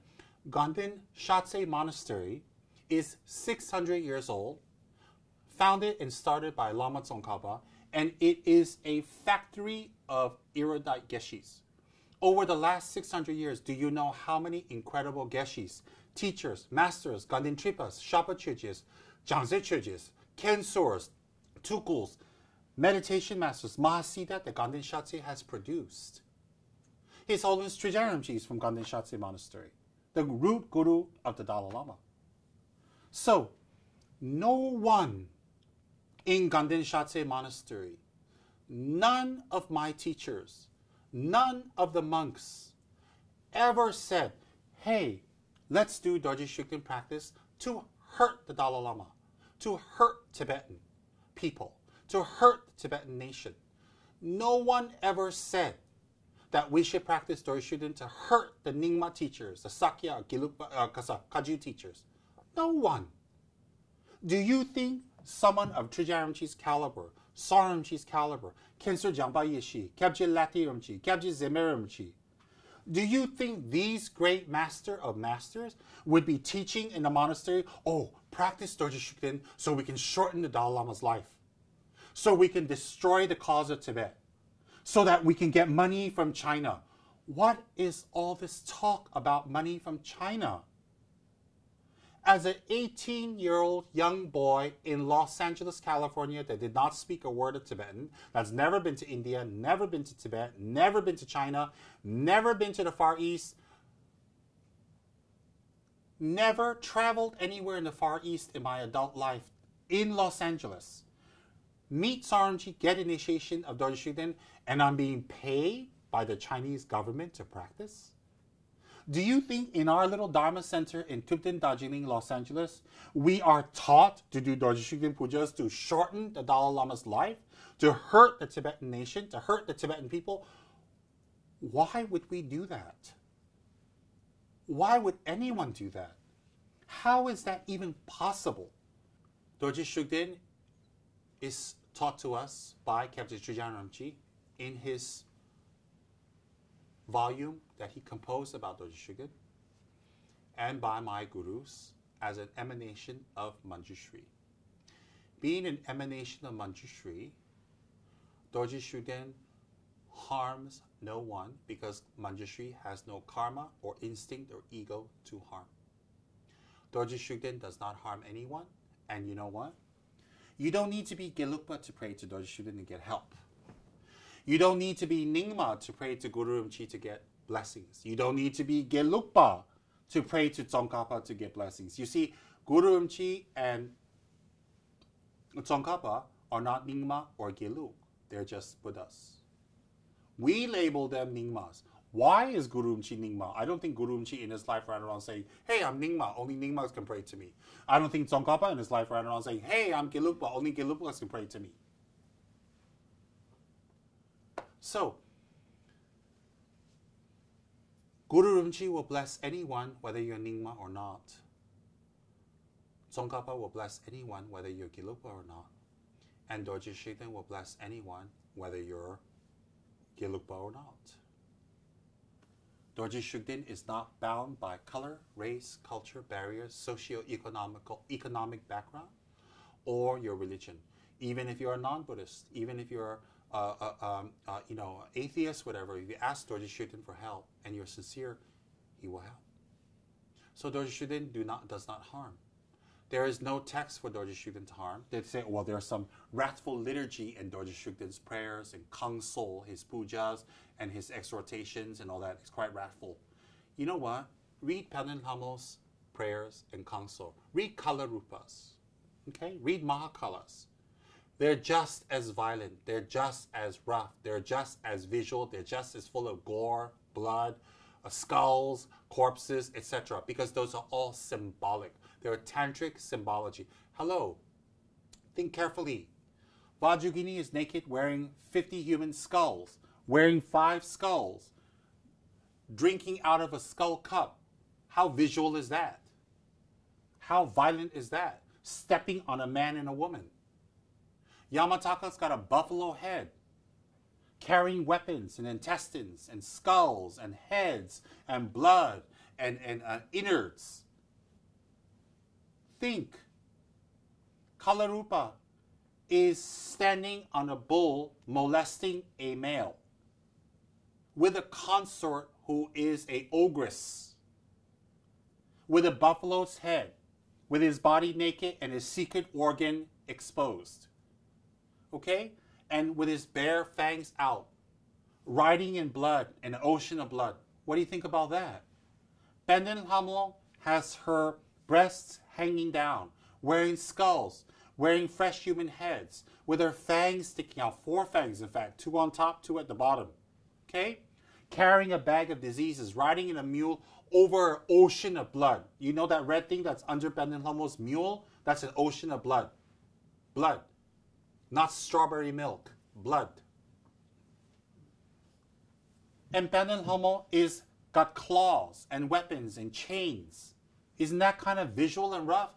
Ganden Shatse Monastery is six hundred years old, founded and started by Lama Tsongkhapa, and it is a factory of erudite Geshes. Over the last six hundred years, do you know how many incredible Geshes, teachers, masters, Ganden Tripas, Shapa churches, Jangze churches, Kensuras, Tukuls, meditation masters, Mahasiddha that Ganden Shatse has produced? His Holiness Trigena Rinpoche is from Ganden Shatse Monastery, the root guru of the Dalai Lama. So, no one in Ganden Shatse Monastery, none of my teachers, none of the monks ever said, hey, let's do Dorje Shugden practice to hurt the Dalai Lama, to hurt Tibetan people, to hurt the Tibetan nation. No one ever said that we should practice Dorje Shugden to hurt the Nyingma teachers, the Sakya, Gelugpa, uh, Kagyu teachers. No one. Do you think someone of Trigena Rinpoche's caliber, Sar Rinpoche's caliber, Khyentse Jampa Yeshe, Kyabje Lati Rinpoche, Kyabje Zeme Rinpoche, do you think these great master of masters would be teaching in the monastery, oh, practice Dorje Shugden so we can shorten the Dalai Lama's life, so we can destroy the cause of Tibet, so that we can get money from China? What is all this talk about money from China? as an eighteen-year-old young boy in Los Angeles, California, that did not speak a word of Tibetan, that's never been to India, never been to Tibet, never been to China, never been to the Far East, never traveled anywhere in the Far East in my adult life, in Los Angeles, meet Saramji, get initiation of Dorje Shugden, and I'm being paid by the Chinese government to practice? Do you think in our little Dharma center in Thubten, Darjeeling, Los Angeles, we are taught to do Dorje Shugden pujas to shorten the Dalai Lama's life, to hurt the Tibetan nation, to hurt the Tibetan people? Why would we do that? Why would anyone do that? How is that even possible? Dorje Shugden is taught to us by Khyentse Trigyan Ramchi in his volume that he composed about Dorje Shugden, and by my gurus as an emanation of Manjushri. Being an emanation of Manjushri, Dorje Shugden harms no one because Manjushri has no karma or instinct or ego to harm. Dorje Shugden does not harm anyone, and you know what? You don't need to be Gelugpa to pray to Dorje Shugden to get help. You don't need to be Nyingma to pray to Guru Rinpoche to get blessings. You don't need to be Gelugpa to pray to Tsongkhapa to get blessings. You see, Guru Rinpoche and Tsongkhapa are not Nyingma or Gelug. They're just Buddhas. We label them Nyingmas. Why is Guru Rinpoche Nyingma? I don't think Guru Rinpoche in his life ran around saying, hey, I'm Nyingma, only Nyingmas can pray to me. I don't think Tsongkhapa in his life ran around saying, hey, I'm Gelugpa, only Gelugpas can pray to me. So, Guru Rinpoche will bless anyone whether you're Nyingma or not. Tsongkhapa will bless anyone whether you're Gelugpa or not. And Dorje Shugden will bless anyone whether you're Gelugpa or not. Dorje Shugden is not bound by color, race, culture, barriers, socio-economical, economic background, or your religion. Even if you're a non-Buddhist, even if you're Uh, uh, um, uh, you know, atheist, whatever, if you ask Dorje Shugden for help and you're sincere, he will help. So Dorje Shugden do not, does not harm. There is no text for Dorje Shugden to harm. They say, well, there's some wrathful liturgy in Dorje Shugden's prayers and counsel, his pujas and his exhortations and all that. It's quite wrathful. You know what? Read Panchen Lamo's prayers and counsel. Read Kala Rupas. Okay? Read Mahakalas. They're just as violent, they're just as rough, they're just as visual, they're just as full of gore, blood, uh, skulls, corpses, et cetera. Because those are all symbolic. They're tantric symbology. Hello, think carefully. Vajrayogini is naked wearing fifty human skulls, wearing five skulls, drinking out of a skull cup. How visual is that? How violent is that? Stepping on a man and a woman. Yamataka's got a buffalo head, carrying weapons and intestines and skulls and heads and blood and, and uh, innards. Think. Kalarupa is standing on a bull molesting a male with a consort who is a ogress, with a buffalo's head, with his body naked and his secret organ exposed. Okay? And with his bare fangs out, riding in blood, an ocean of blood. What do you think about that? Panchen Lamo has her breasts hanging down, wearing skulls, wearing fresh human heads, with her fangs sticking out, four fangs in fact, two on top, two at the bottom. Okay? Carrying a bag of diseases, riding in a mule over an ocean of blood. You know that red thing that's under Panchen Lamo's mule? That's an ocean of blood. Blood. Not strawberry milk, blood. And Panchen Lamo is got claws and weapons and chains. Isn't that kind of visual and rough?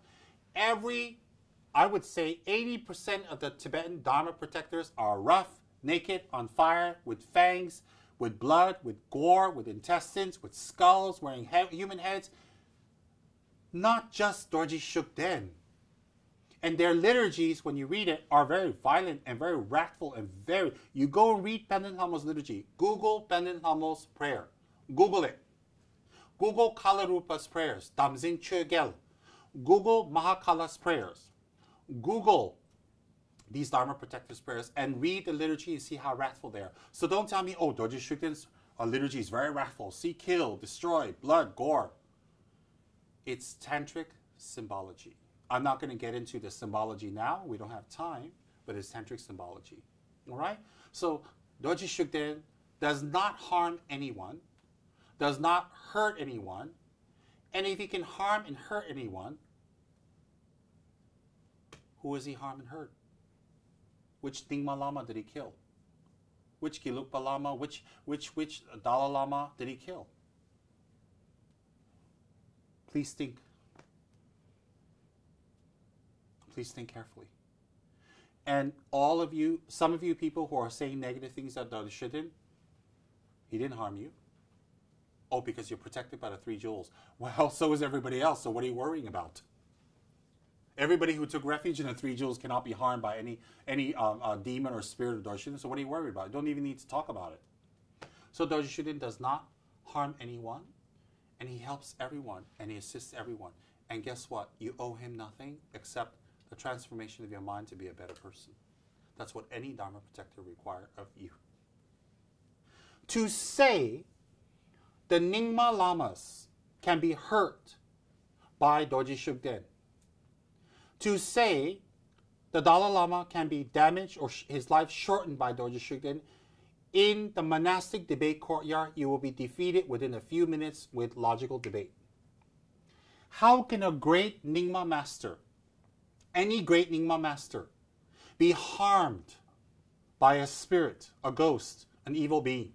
Every, I would say eighty percent of the Tibetan Dharma protectors are rough, naked, on fire, with fangs, with blood, with gore, with intestines, with skulls, wearing he human heads. Not just Dorje Shugden. And their liturgies, when you read it, are very violent and very wrathful and very... You go and read Panchen Lamo's liturgy. Google Panchen Lamo's prayer. Google it. Google Kalarupa's prayers. Damzin Chögyal. Google Mahakala's prayers. Google these Dharma protectors' prayers and read the liturgy and see how wrathful they are. So don't tell me, oh, Dorje Shugden's uh, liturgy is very wrathful. See, kill, destroy, blood, gore. It's tantric symbology. I'm not going to get into the symbology now. We don't have time, but it's tantric symbology. All right? So Dorje Shugden does not harm anyone, does not hurt anyone, and if he can harm and hurt anyone, who is he harm and hurt? Which Dingma Lama did he kill? Which Gelugpa Lama, which, which, which Dalai Lama did he kill? Please think. Please think carefully. And all of you, some of you people who are saying negative things that Dorje Shugden, he didn't harm you. Oh, because you're protected by the three jewels. Well, so is everybody else, so what are you worrying about? Everybody who took refuge in the three jewels cannot be harmed by any, any um, uh, demon or spirit of Dorje Shugden, so what are you worried about? You don't even need to talk about it. So Dorje Shugden does not harm anyone, and he helps everyone, and he assists everyone. And guess what? You owe him nothing except the transformation of your mind to be a better person. That's what any Dharma protector requires of you. To say the Nyingma Lamas can be hurt by Dorje Shugden, to say the Dalai Lama can be damaged or his life shortened by Dorje Shugden, in the monastic debate courtyard, you will be defeated within a few minutes with logical debate. How can a great Nyingma master, any great Nyingma master, be harmed by a spirit, a ghost, an evil being?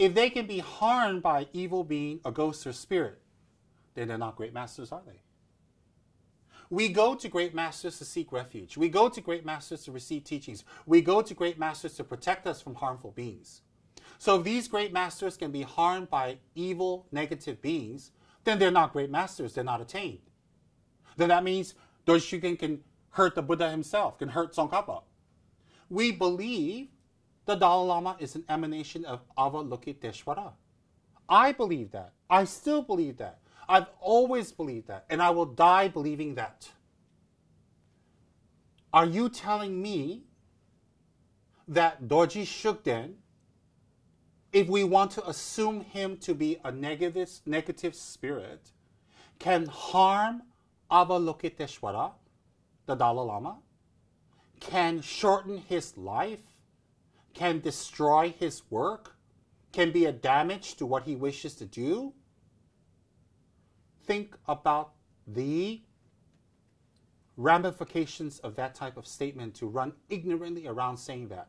If they can be harmed by evil being, a ghost, or spirit, then they're not great masters, are they? We go to great masters to seek refuge. We go to great masters to receive teachings. We go to great masters to protect us from harmful beings. So if these great masters can be harmed by evil, negative beings, then they're not great masters. They're not attained. Then that means Dorje Shugden can hurt the Buddha himself, can hurt Tsongkhapa. We believe the Dalai Lama is an emanation of Avalokiteshvara. I believe that. I still believe that. I've always believed that, and I will die believing that. Are you telling me that Dorje Shugden, if we want to assume him to be a negative, negative spirit, can harm Avalokiteshvara, the Dalai Lama, can shorten his life, can destroy his work, can be a damage to what he wishes to do? Think about the ramifications of that type of statement to run ignorantly around saying that.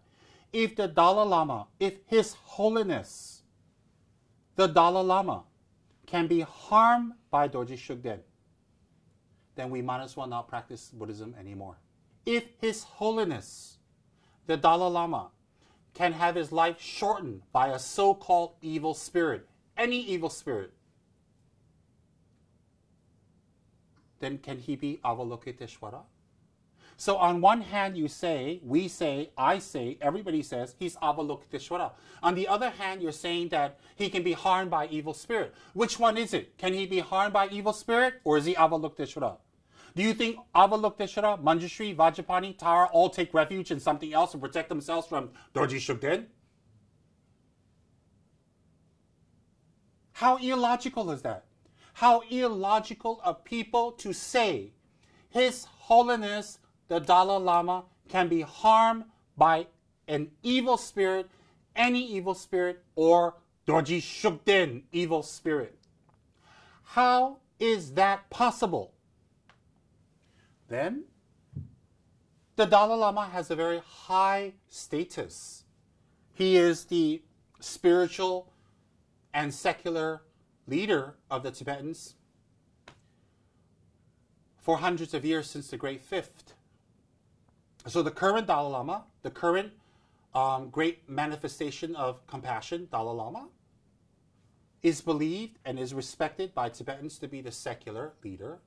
If the Dalai Lama, if His Holiness, the Dalai Lama, can be harmed by Dorje Shugden, then we might as well not practice Buddhism anymore. If His Holiness, the Dalai Lama, can have his life shortened by a so-called evil spirit, any evil spirit, then can he be Avalokiteshvara? So on one hand you say, we say, I say, everybody says, he's Avalokiteshvara. On the other hand, you're saying that he can be harmed by evil spirit. Which one is it? Can he be harmed by evil spirit, or is he Avalokiteshvara? Do you think Avalokiteshvara, Manjushri, Vajrapani, Tara all take refuge in something else and protect themselves from Dorje Shugden? How illogical is that? How illogical of people to say His Holiness the Dalai Lama can be harmed by an evil spirit, any evil spirit, or Dorje Shugden, evil spirit. How is that possible? Then, the Dalai Lama has a very high status. He is the spiritual and secular leader of the Tibetans for hundreds of years since the Great Fifth. So the current Dalai Lama, the current um, great manifestation of compassion, Dalai Lama, is believed and is respected by Tibetans to be the secular leader,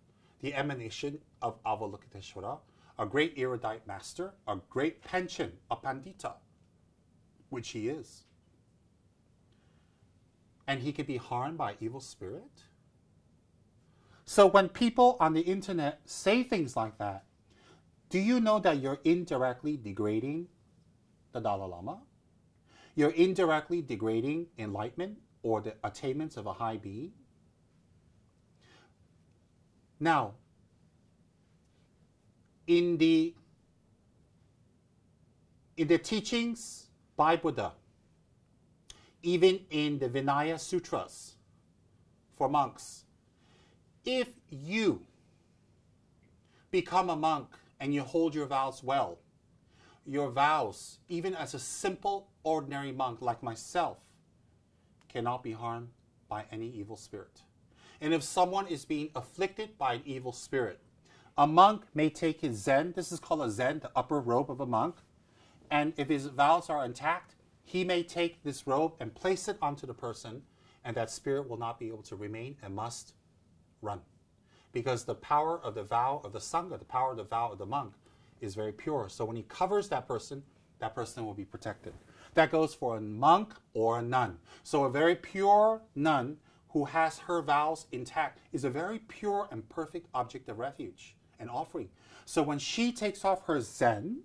the emanation of Avalokiteshvara, a great erudite master, a great pension, a pandita, which he is. And he can be harmed by evil spirit? So when people on the internet say things like that, do you know that you're indirectly degrading the Dalai Lama? You're indirectly degrading enlightenment or the attainments of a high being? Now, in the, in the teachings by Buddha, even in the Vinaya Sutras for monks, if you become a monk and you hold your vows well, your vows, even as a simple, ordinary monk like myself, cannot be harmed by any evil spirit. And if someone is being afflicted by an evil spirit, a monk may take his zen, this is called a zen, the upper robe of a monk, and if his vows are intact, he may take this robe and place it onto the person, and that spirit will not be able to remain and must run. Because the power of the vow of the Sangha, the power of the vow of the monk, is very pure. So when he covers that person, that person will be protected. That goes for a monk or a nun. So a very pure nun who has her vows intact is a very pure and perfect object of refuge and offering. So when she takes off her zen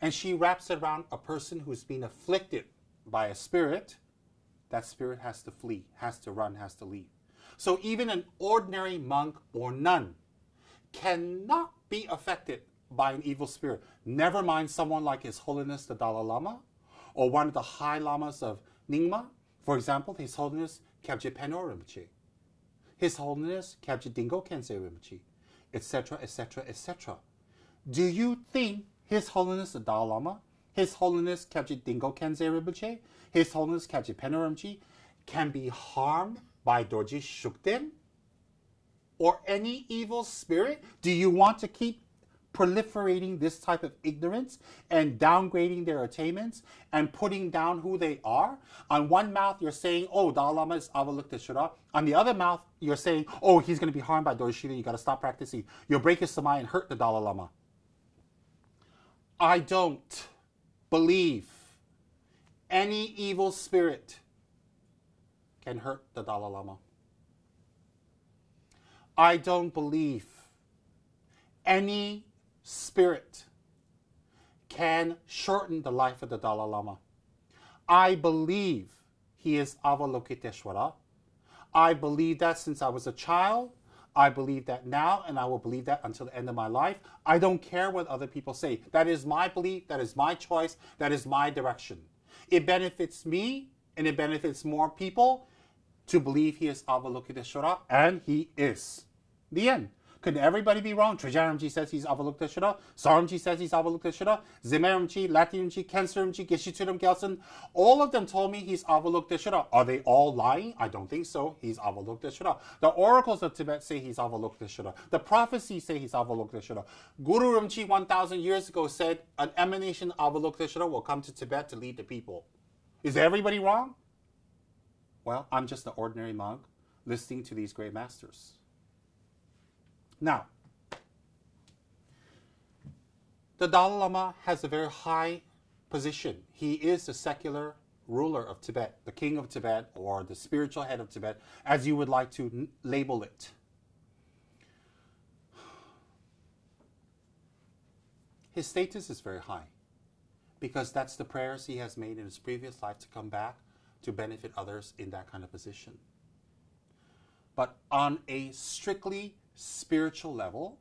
and she wraps it around a person who's been afflicted by a spirit, that spirit has to flee, has to run, has to leave. So even an ordinary monk or nun cannot be affected by an evil spirit. Never mind someone like His Holiness the Dalai Lama or one of the high lamas of Nyingma. For example, His Holiness Kyabje Peno Rinpoche, His Holiness Kyabje Dingo Kensei Rinpoche, et cetera, et cetera, et cetera. Do you think His Holiness the Dalai Lama, His Holiness Kyabje Dingo Kensei Rinpoche, His Holiness Kyabje Peno Rinpoche can be harmed by Dorje Shugden or any evil spirit? Do you want to keep proliferating this type of ignorance and downgrading their attainments and putting down who they are? On one mouth, you're saying, oh, Dalai Lama is Avalokiteshvara. On the other mouth, you're saying, oh, he's going to be harmed by Dorje Shugden. You got to stop practicing. You'll break his samaya and hurt the Dalai Lama. I don't believe any evil spirit can hurt the Dalai Lama. I don't believe any spirit can shorten the life of the Dalai Lama. I believe he is Avalokiteshvara. I believe that since I was a child. I believe that now, and I will believe that until the end of my life. I don't care what other people say. That is my belief. That is my choice. That is my direction. It benefits me, and it benefits more people to believe he is Avalokiteshvara, and he is. The end. Could everybody be wrong? Trijan Rinpoche says he's Avalokiteshvara. Saram Rinpoche says he's Avalokiteshvara. Zimmer Rinpoche, Lati Rinpoche, Kenser Rinpoche, Geshe-Tshulun Gelsen, all of them told me he's Avalokiteshvara. Are they all lying? I don't think so. He's Avalokiteshvara. The oracles of Tibet say he's Avalokiteshvara. The prophecies say he's Avalokiteshvara. Guru Rinpoche one thousand years ago said an emanation of Avalokiteshvara will come to Tibet to lead the people. Is everybody wrong? Well, I'm just an ordinary monk listening to these great masters. Now, the Dalai Lama has a very high position. He is the secular ruler of Tibet, the king of Tibet, or the spiritual head of Tibet, as you would like to label it. His status is very high because that's the prayers he has made in his previous life to come back to benefit others in that kind of position. But on a strictly spiritual level,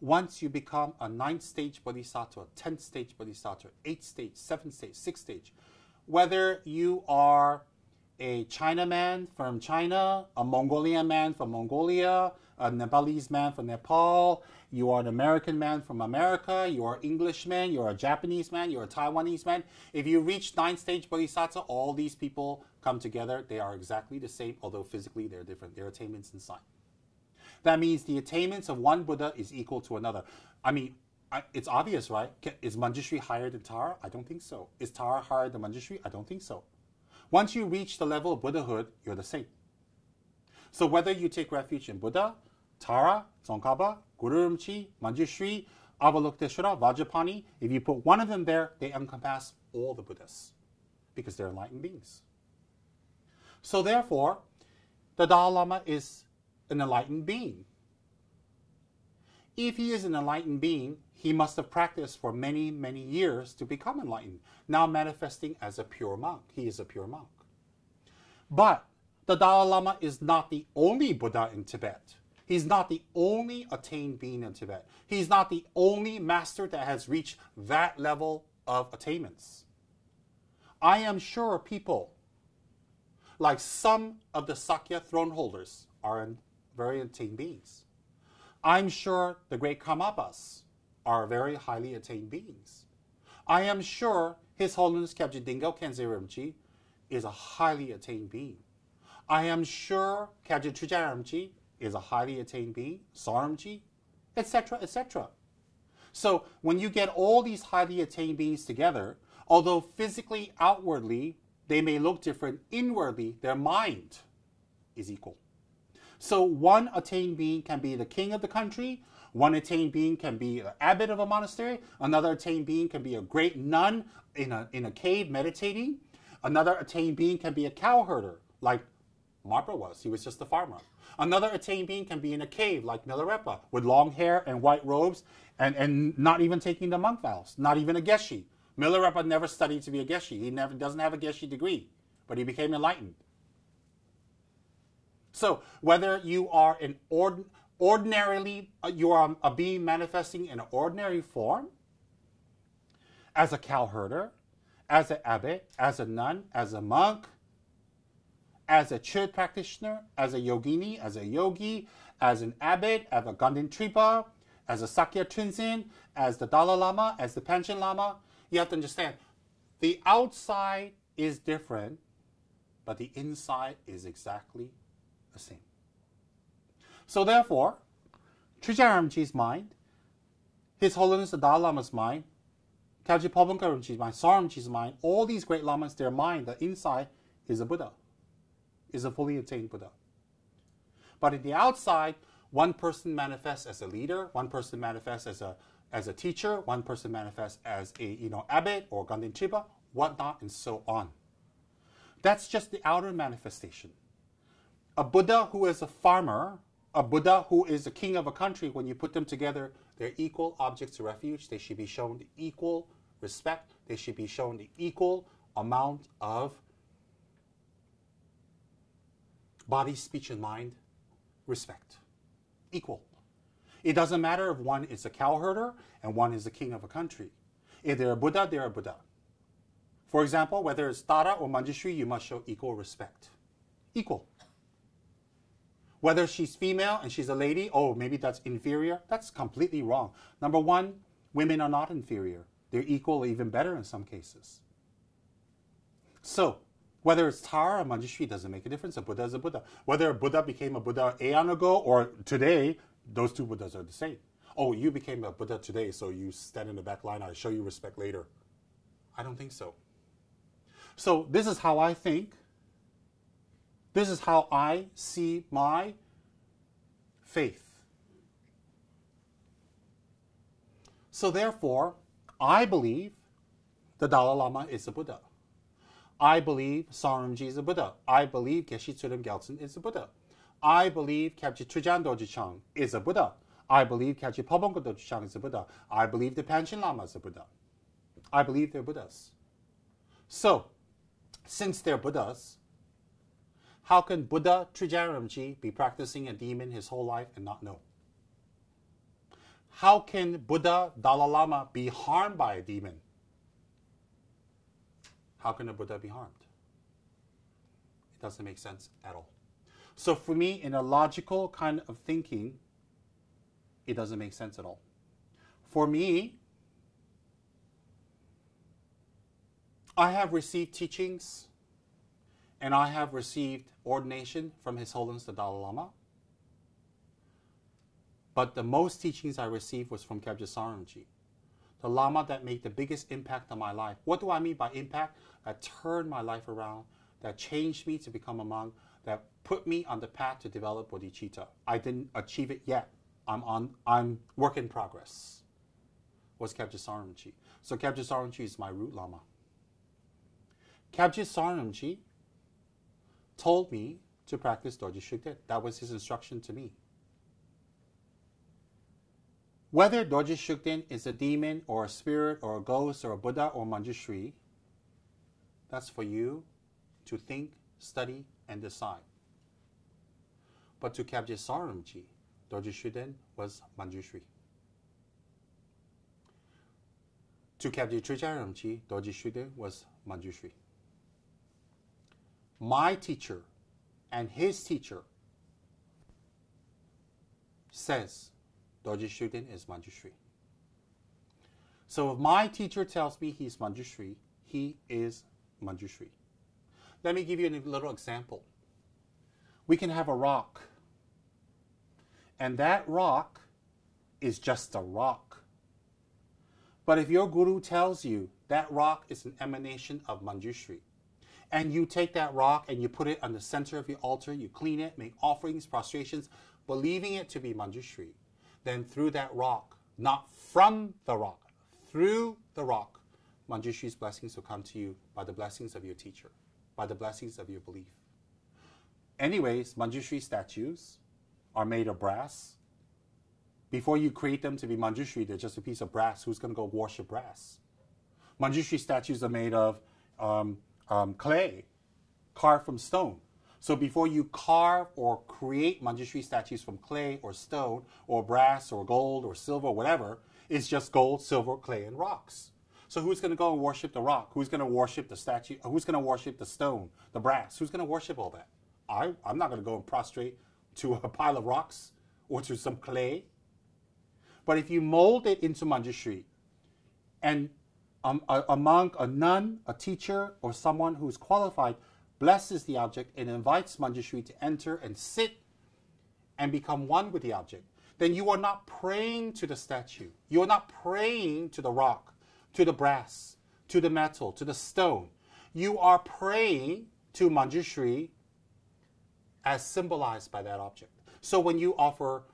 once you become a ninth stage bodhisattva, tenth stage bodhisattva, eighth stage, seventh stage, sixth stage, whether you are a Chinaman from China, a Mongolian man from Mongolia, a Nepalese man from Nepal, you are an American man from America, you are Englishman, you are a Japanese man, you are a Taiwanese man. If you reach ninth stage bodhisattva, all these people come together. They are exactly the same, although physically they're different. Their attainments inside. That means the attainments of one Buddha is equal to another. I mean, I, it's obvious, right? Is Manjushri higher than Tara? I don't think so. Is Tara higher than Manjushri? I don't think so. Once you reach the level of Buddhahood, you're the same. So whether you take refuge in Buddha, Tara, Tsongkhapa, Guru Rinpoche, Manjushri, Avalokiteshvara, Vajrapani, if you put one of them there, they encompass all the Buddhas because they're enlightened beings. So therefore, the Dalai Lama is an enlightened being. If he is an enlightened being, he must have practiced for many, many years to become enlightened, now manifesting as a pure monk. He is a pure monk. But the Dalai Lama is not the only Buddha in Tibet. He's not the only attained being in Tibet. He's not the only master that has reached that level of attainments. I am sure people, like some of the Sakya throne holders, are very attained beings. I'm sure the great Karmapas are very highly attained beings. I am sure His Holiness Kyabje Dingyal Khyentse Rinpoche is a highly attained being. I am sure Kyabje Trujaya Rinpoche is a highly attained being, Saramji, et cetera, et cetera. So when you get all these highly attained beings together, although physically, outwardly, they may look different, inwardly, their mind is equal. So one attained being can be the king of the country, one attained being can be an abbot of a monastery, another attained being can be a great nun in a, in a cave meditating, another attained being can be a cowherder, like Marpa was, he was just a farmer. Another attained being can be in a cave like Milarepa with long hair and white robes and, and not even taking the monk vows, not even a Geshe. Milarepa never studied to be a Geshe. He never, doesn't have a Geshe degree, but he became enlightened. So whether you are an ordin ordinarily, you are a being manifesting in an ordinary form, as a cowherder, as an abbot, as a nun, as a monk, as a church practitioner, as a yogini, as a yogi, as an abbot, as a Ganden Tripa, as a Sakya Trinzen, as the Dalai Lama, as the Panchen Lama, you have to understand, the outside is different, but the inside is exactly the same. So therefore, Trujaya Rinpoche's mind, His Holiness the Dalai Lama's mind, Kyabje Palbun Khödr Rinpoche's mind, Saram Rinpoche's mind, all these great lamas, their mind, the inside is a Buddha. Is a fully attained Buddha. But in the outside, one person manifests as a leader, one person manifests as a, as a teacher, one person manifests as a you know, abbot or Ganden Tripa, whatnot, and so on. That's just the outer manifestation. A Buddha who is a farmer, a Buddha who is the king of a country, when you put them together, they're equal objects of refuge. They should be shown the equal respect. They should be shown the equal amount of body, speech, and mind, respect. Equal. It doesn't matter if one is a cowherder and one is the king of a country. If they're a Buddha, they're a Buddha. For example, whether it's Tara or Manjushri, you must show equal respect. Equal. Whether she's female and she's a lady, oh, maybe that's inferior. That's completely wrong. Number one, women are not inferior. They're equal or even better in some cases. So, whether it's Tara or Manjushri doesn't make a difference. A Buddha is a Buddha. Whether a Buddha became a Buddha aeon ago or today, those two Buddhas are the same. Oh, you became a Buddha today, so you stand in the back line. I'll show you respect later. I don't think so. So this is how I think. This is how I see my faith. So therefore, I believe the Dalai Lama is a Buddha. I believe Saram Rinpoche is a Buddha. I believe Geshe Tsurim Gyaltsen is a Buddha. I believe Kyabje Trujaya Dorje Chang is a Buddha. I believe Kyabje Palbun Khödr Dorje Chang is a Buddha. I believe the Panchen Lama is a Buddha. I believe they're Buddhas. So, since they're Buddhas, how can Buddha Trujaya Rinpoche be practicing a demon his whole life and not know? How can Buddha Dalai Lama be harmed by a demon? How can a Buddha be harmed? It doesn't make sense at all. So for me, in a logical kind of thinking, it doesn't make sense at all. For me, I have received teachings and I have received ordination from His Holiness the Dalai Lama. But the most teachings I received was from Kyabje Saram Rinpoche, the Lama that made the biggest impact on my life. What do I mean by impact? That turned my life around, that changed me to become a monk, that put me on the path to develop bodhicitta. I didn't achieve it yet. I'm on. I'm work in progress. Was Kyabje Saram Rinpoche. So Kyabje Saram Rinpoche is my root Lama. Kyabje Saram Rinpoche told me to practice Dorje Shugden. That was his instruction to me. Whether Dorje Shugden is a demon or a spirit or a ghost or a Buddha or Manjushri, that's for you to think, study, and decide. But to Kabje Saramji, Dorje Shugden was Manjushri. To Kabje Tricharamji, Dorje Shugden was Manjushri. My teacher and his teacher says Dorje Shugden is Manjushri. So if my teacher tells me he's Manjushri, he is Manjushri. Let me give you a little example. We can have a rock, and that rock is just a rock. But if your guru tells you that rock is an emanation of Manjushri, and you take that rock and you put it on the center of your altar, you clean it, make offerings, prostrations, believing it to be Manjushri, then through that rock, not from the rock, through the rock, Manjushri's blessings will come to you by the blessings of your teacher, by the blessings of your belief. Anyways, Manjushri statues are made of brass. Before you create them to be Manjushri, they're just a piece of brass. Who's going to go worship brass? Manjushri statues are made of um, um, clay, carved from stone. So before you carve or create Manjushri statues from clay or stone or brass or gold or silver, whatever, it's just gold, silver, clay, and rocks. So who's going to go and worship the rock? Who's going to worship the statue? Who's going to worship the stone, the brass? Who's going to worship all that? I, I'm not going to go and prostrate to a pile of rocks or to some clay. But if you mold it into Manjushri, and um, a, a monk, a nun, a teacher, or someone who's qualified blesses the object and invites Manjushri to enter and sit and become one with the object, then you are not praying to the statue. You are not praying to the rock, to the brass, to the metal, to the stone. You are praying to Manjushri as symbolized by that object. So when you offer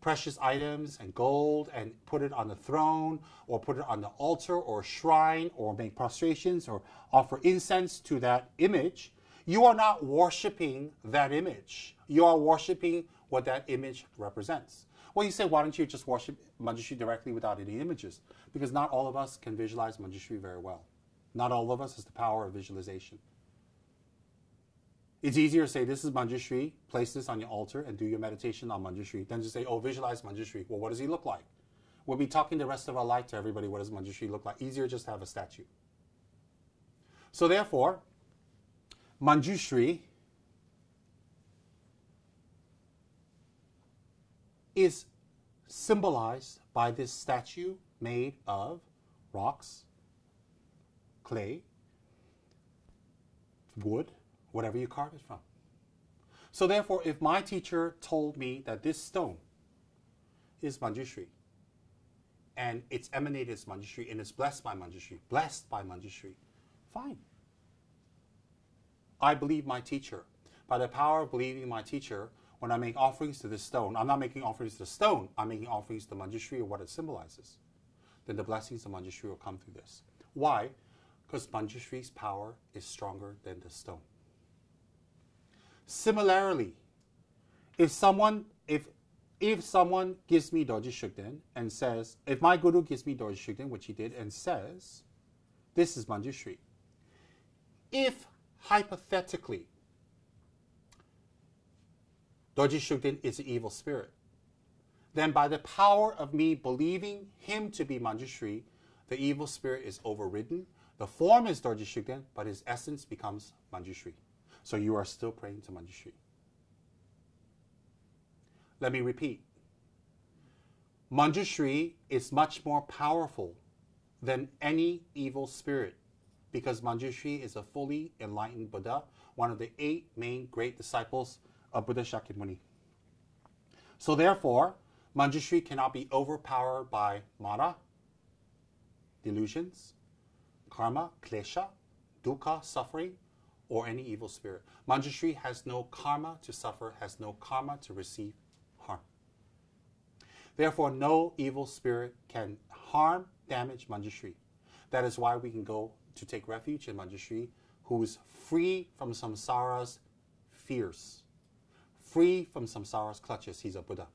precious items and gold and put it on the throne or put it on the altar or shrine or make prostrations or offer incense to that image, you are not worshiping that image. You are worshiping what that image represents. Well, you say, why don't you just worship Manjushri directly without any images? Because not all of us can visualize Manjushri very well. Not all of us has the power of visualization. It's easier to say, this is Manjushri, place this on your altar and do your meditation on Manjushri, than to say, oh, visualize Manjushri. Well, what does he look like? We'll be talking the rest of our life to everybody, what does Manjushri look like? Easier just to have a statue. So therefore, Manjushri is symbolized by this statue made of rocks, clay, wood, whatever you carve it from. So therefore, if my teacher told me that this stone is Manjushri, and it's emanated as Manjushri, and it's blessed by Manjushri, blessed by Manjushri, fine. I believe my teacher. By the power of believing my teacher, when I make offerings to this stone, I'm not making offerings to the stone, I'm making offerings to Manjushri or what it symbolizes. Then the blessings of Manjushri will come through this. Why? Because Manjushri's power is stronger than the stone. Similarly, if someone, if, if someone gives me Dorje Shugden and says, if my guru gives me Dorje Shugden, which he did, and says, this is Manjushri. If hypothetically, Dorje Shugden is an evil spirit, then by the power of me believing him to be Manjushri, the evil spirit is overridden. The form is Dorje Shugden, but his essence becomes Manjushri. So you are still praying to Manjushri. Let me repeat. Manjushri is much more powerful than any evil spirit because Manjushri is a fully enlightened Buddha, one of the eight main great disciples of Buddha Shakyamuni. So therefore, Manjushri cannot be overpowered by mara, delusions, karma, klesha, dukkha, suffering, or any evil spirit. Manjushri has no karma to suffer, has no karma to receive harm. Therefore, no evil spirit can harm, damage Manjushri. That is why we can go to take refuge in Manjushri, who is free from samsara's fears, free from samsara's clutches. He's a Buddha.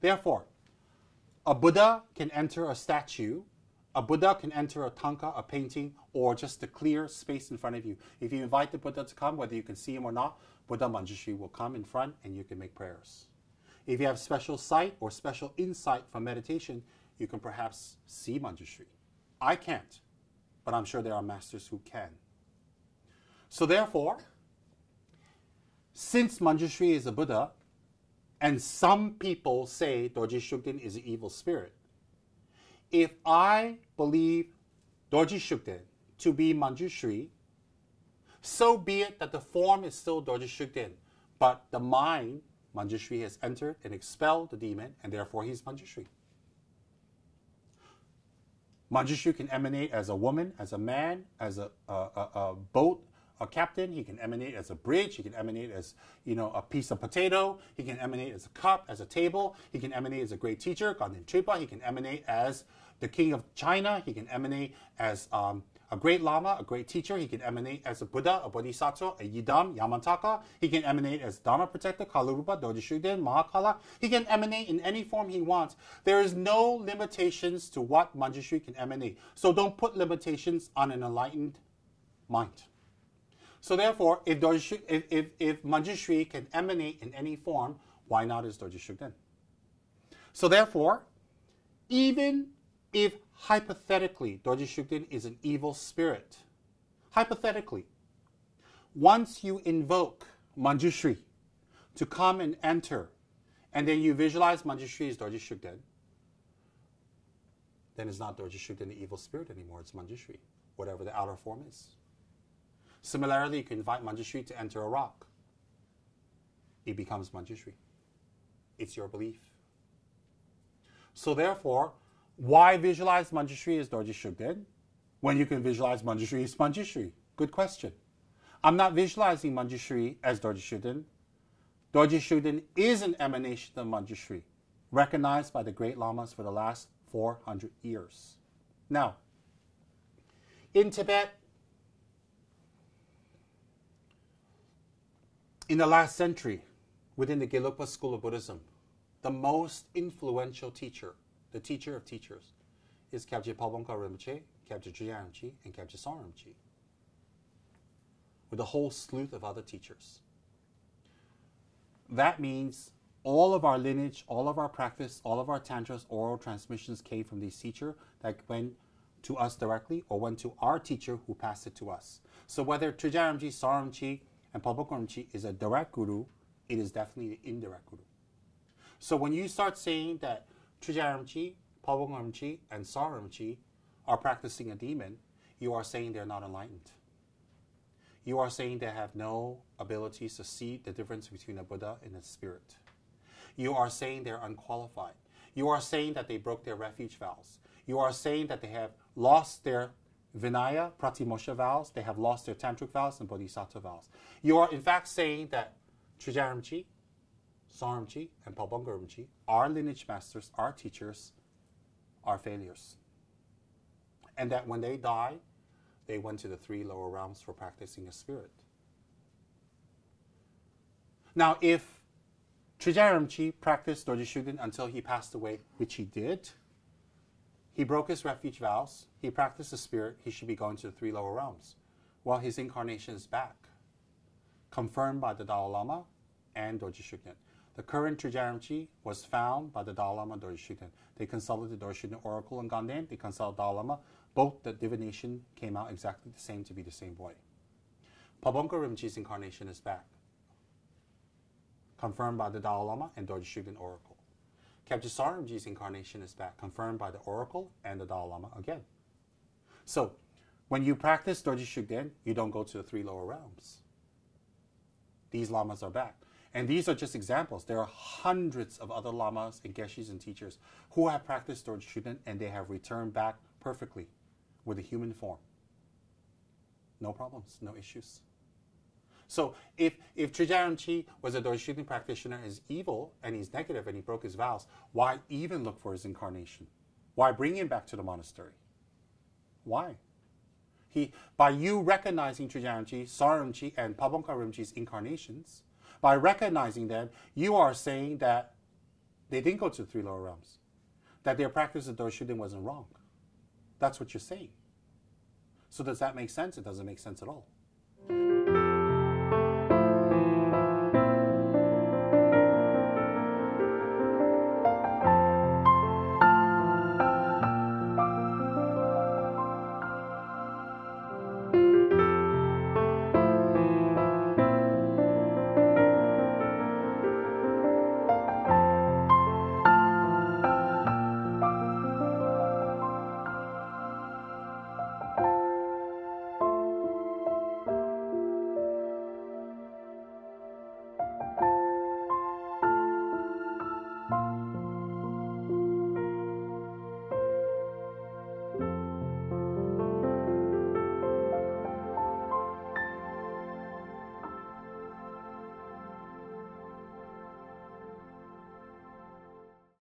Therefore, a Buddha can enter a statue, a Buddha can enter a tanka, a painting, or just the clear space in front of you. If you invite the Buddha to come, whether you can see him or not, Buddha Manjushri will come in front and you can make prayers. If you have special sight or special insight from meditation, you can perhaps see Manjushri. I can't, but I'm sure there are masters who can. So therefore, since Manjushri is a Buddha, and some people say Dorje Shugden is an evil spirit, if I believe Dorje Shugden to be Manjushri, so be it that the form is still Dorje Shugden, but the mind, Manjushri, has entered and expelled the demon, and therefore he's Manjushri. Manjushri can emanate as a woman, as a man, as a, a, a, a boat, a captain. He can emanate as a bridge. He can emanate as, you know, a piece of potato. He can emanate as a cup, as a table. He can emanate as a great teacher, Ganden Tripa. He can emanate as the king of China. He can emanate as um, a great lama, a great teacher. He can emanate as a Buddha, a Bodhisattva, a Yidam, Yamantaka. He can emanate as Dharma Protector, Kalarupa, Dorje Shugden, Mahakala. He can emanate in any form he wants. There is no limitations to what Manjushri can emanate. So don't put limitations on an enlightened mind. So therefore, if, Dorje, if, if, if Manjushri can emanate in any form, why not is Dorje Shugden? So therefore, even if hypothetically Dorje Shugden is an evil spirit, hypothetically, once you invoke Manjushri to come and enter, and then you visualize Manjushri as Dorje Shugden, then it's not Dorje Shugden the evil spirit anymore, it's Manjushri, whatever the outer form is. Similarly, you can invite Manjushri to enter a rock. It becomes Manjushri. It's your belief. So therefore, why visualize Manjushri as Dorje Shugden when you can visualize Manjushri as Manjushri? Good question. I'm not visualizing Manjushri as Dorje Shugden. Dorje Shugden is an emanation of Manjushri, recognized by the great lamas for the last four hundred years. Now, in Tibet, in the last century, within the Gelugpa school of Buddhism, the most influential teacher, the teacher of teachers, is Kyabje Palbomka Rinpoche, Kyabje Trigyan Rinpoche, and Kyabje Song Rinpoche, with a whole slew of other teachers. That means all of our lineage, all of our practice, all of our tantras, oral transmissions came from these teachers that went to us directly or went to our teacher who passed it to us. So whether Trigyan Rinpoche, Song Rinpoche, and Palbomka Rinpoche is a direct guru, it is definitely the indirect guru. So when you start saying that Trigyan Rinpoche, Palbomka Rinpoche, and Song Rinpoche are practicing a demon, you are saying they're not enlightened. You are saying they have no abilities to see the difference between a Buddha and a spirit. You are saying they're unqualified. You are saying that they broke their refuge vows. You are saying that they have lost their Vinaya, Pratimosha vows, they have lost their Tantric vows and Bodhisattva vows. You are in fact saying that Trigyan Rinpoche, Song Rinpoche, and Palbomka Rinpoche, our lineage masters, our teachers, are failures. And that when they die, they went to the three lower realms for practicing a spirit. Now, if Trigyan Rinpoche practiced Dorje Shugden until he passed away, which he did, he broke his refuge vows, he practiced the spirit, he should be going to the three lower realms. Well, his incarnation is back, confirmed by the Dalai Lama and Dorje Shugden. The current Trigyan Rinpoche was found by the Dalai Lama and Dorje Shugden. They consulted the Dorje Shugden Oracle in Ganden, they consulted Dalai Lama. Both the divination came out exactly the same to be the same boy. Palbomka Rinpoche's incarnation is back, confirmed by the Dalai Lama and Dorje Shugden Oracle. Kyabje Song Rinpoche's incarnation is back, confirmed by the Oracle and the Dalai Lama again. So, when you practice Dorje Shugden, you don't go to the three lower realms. These lamas are back. And these are just examples. There are hundreds of other lamas and Geshis and teachers who have practiced Dorje Shugden and they have returned back perfectly with a human form. No problems, no issues. So if, if Trigyan Rinpoche was a Dorje Shugden practitioner and is evil and he's negative and he broke his vows, why even look for his incarnation? Why bring him back to the monastery? Why? He, by you recognizing Trigyan Rinpoche, Song Rinpoche, and Palbomka Rinpoche's incarnations, by recognizing them, you are saying that they didn't go to the three lower realms, that their practice of Doshuden wasn't wrong. That's what you're saying. So does that make sense? It doesn't make sense at all.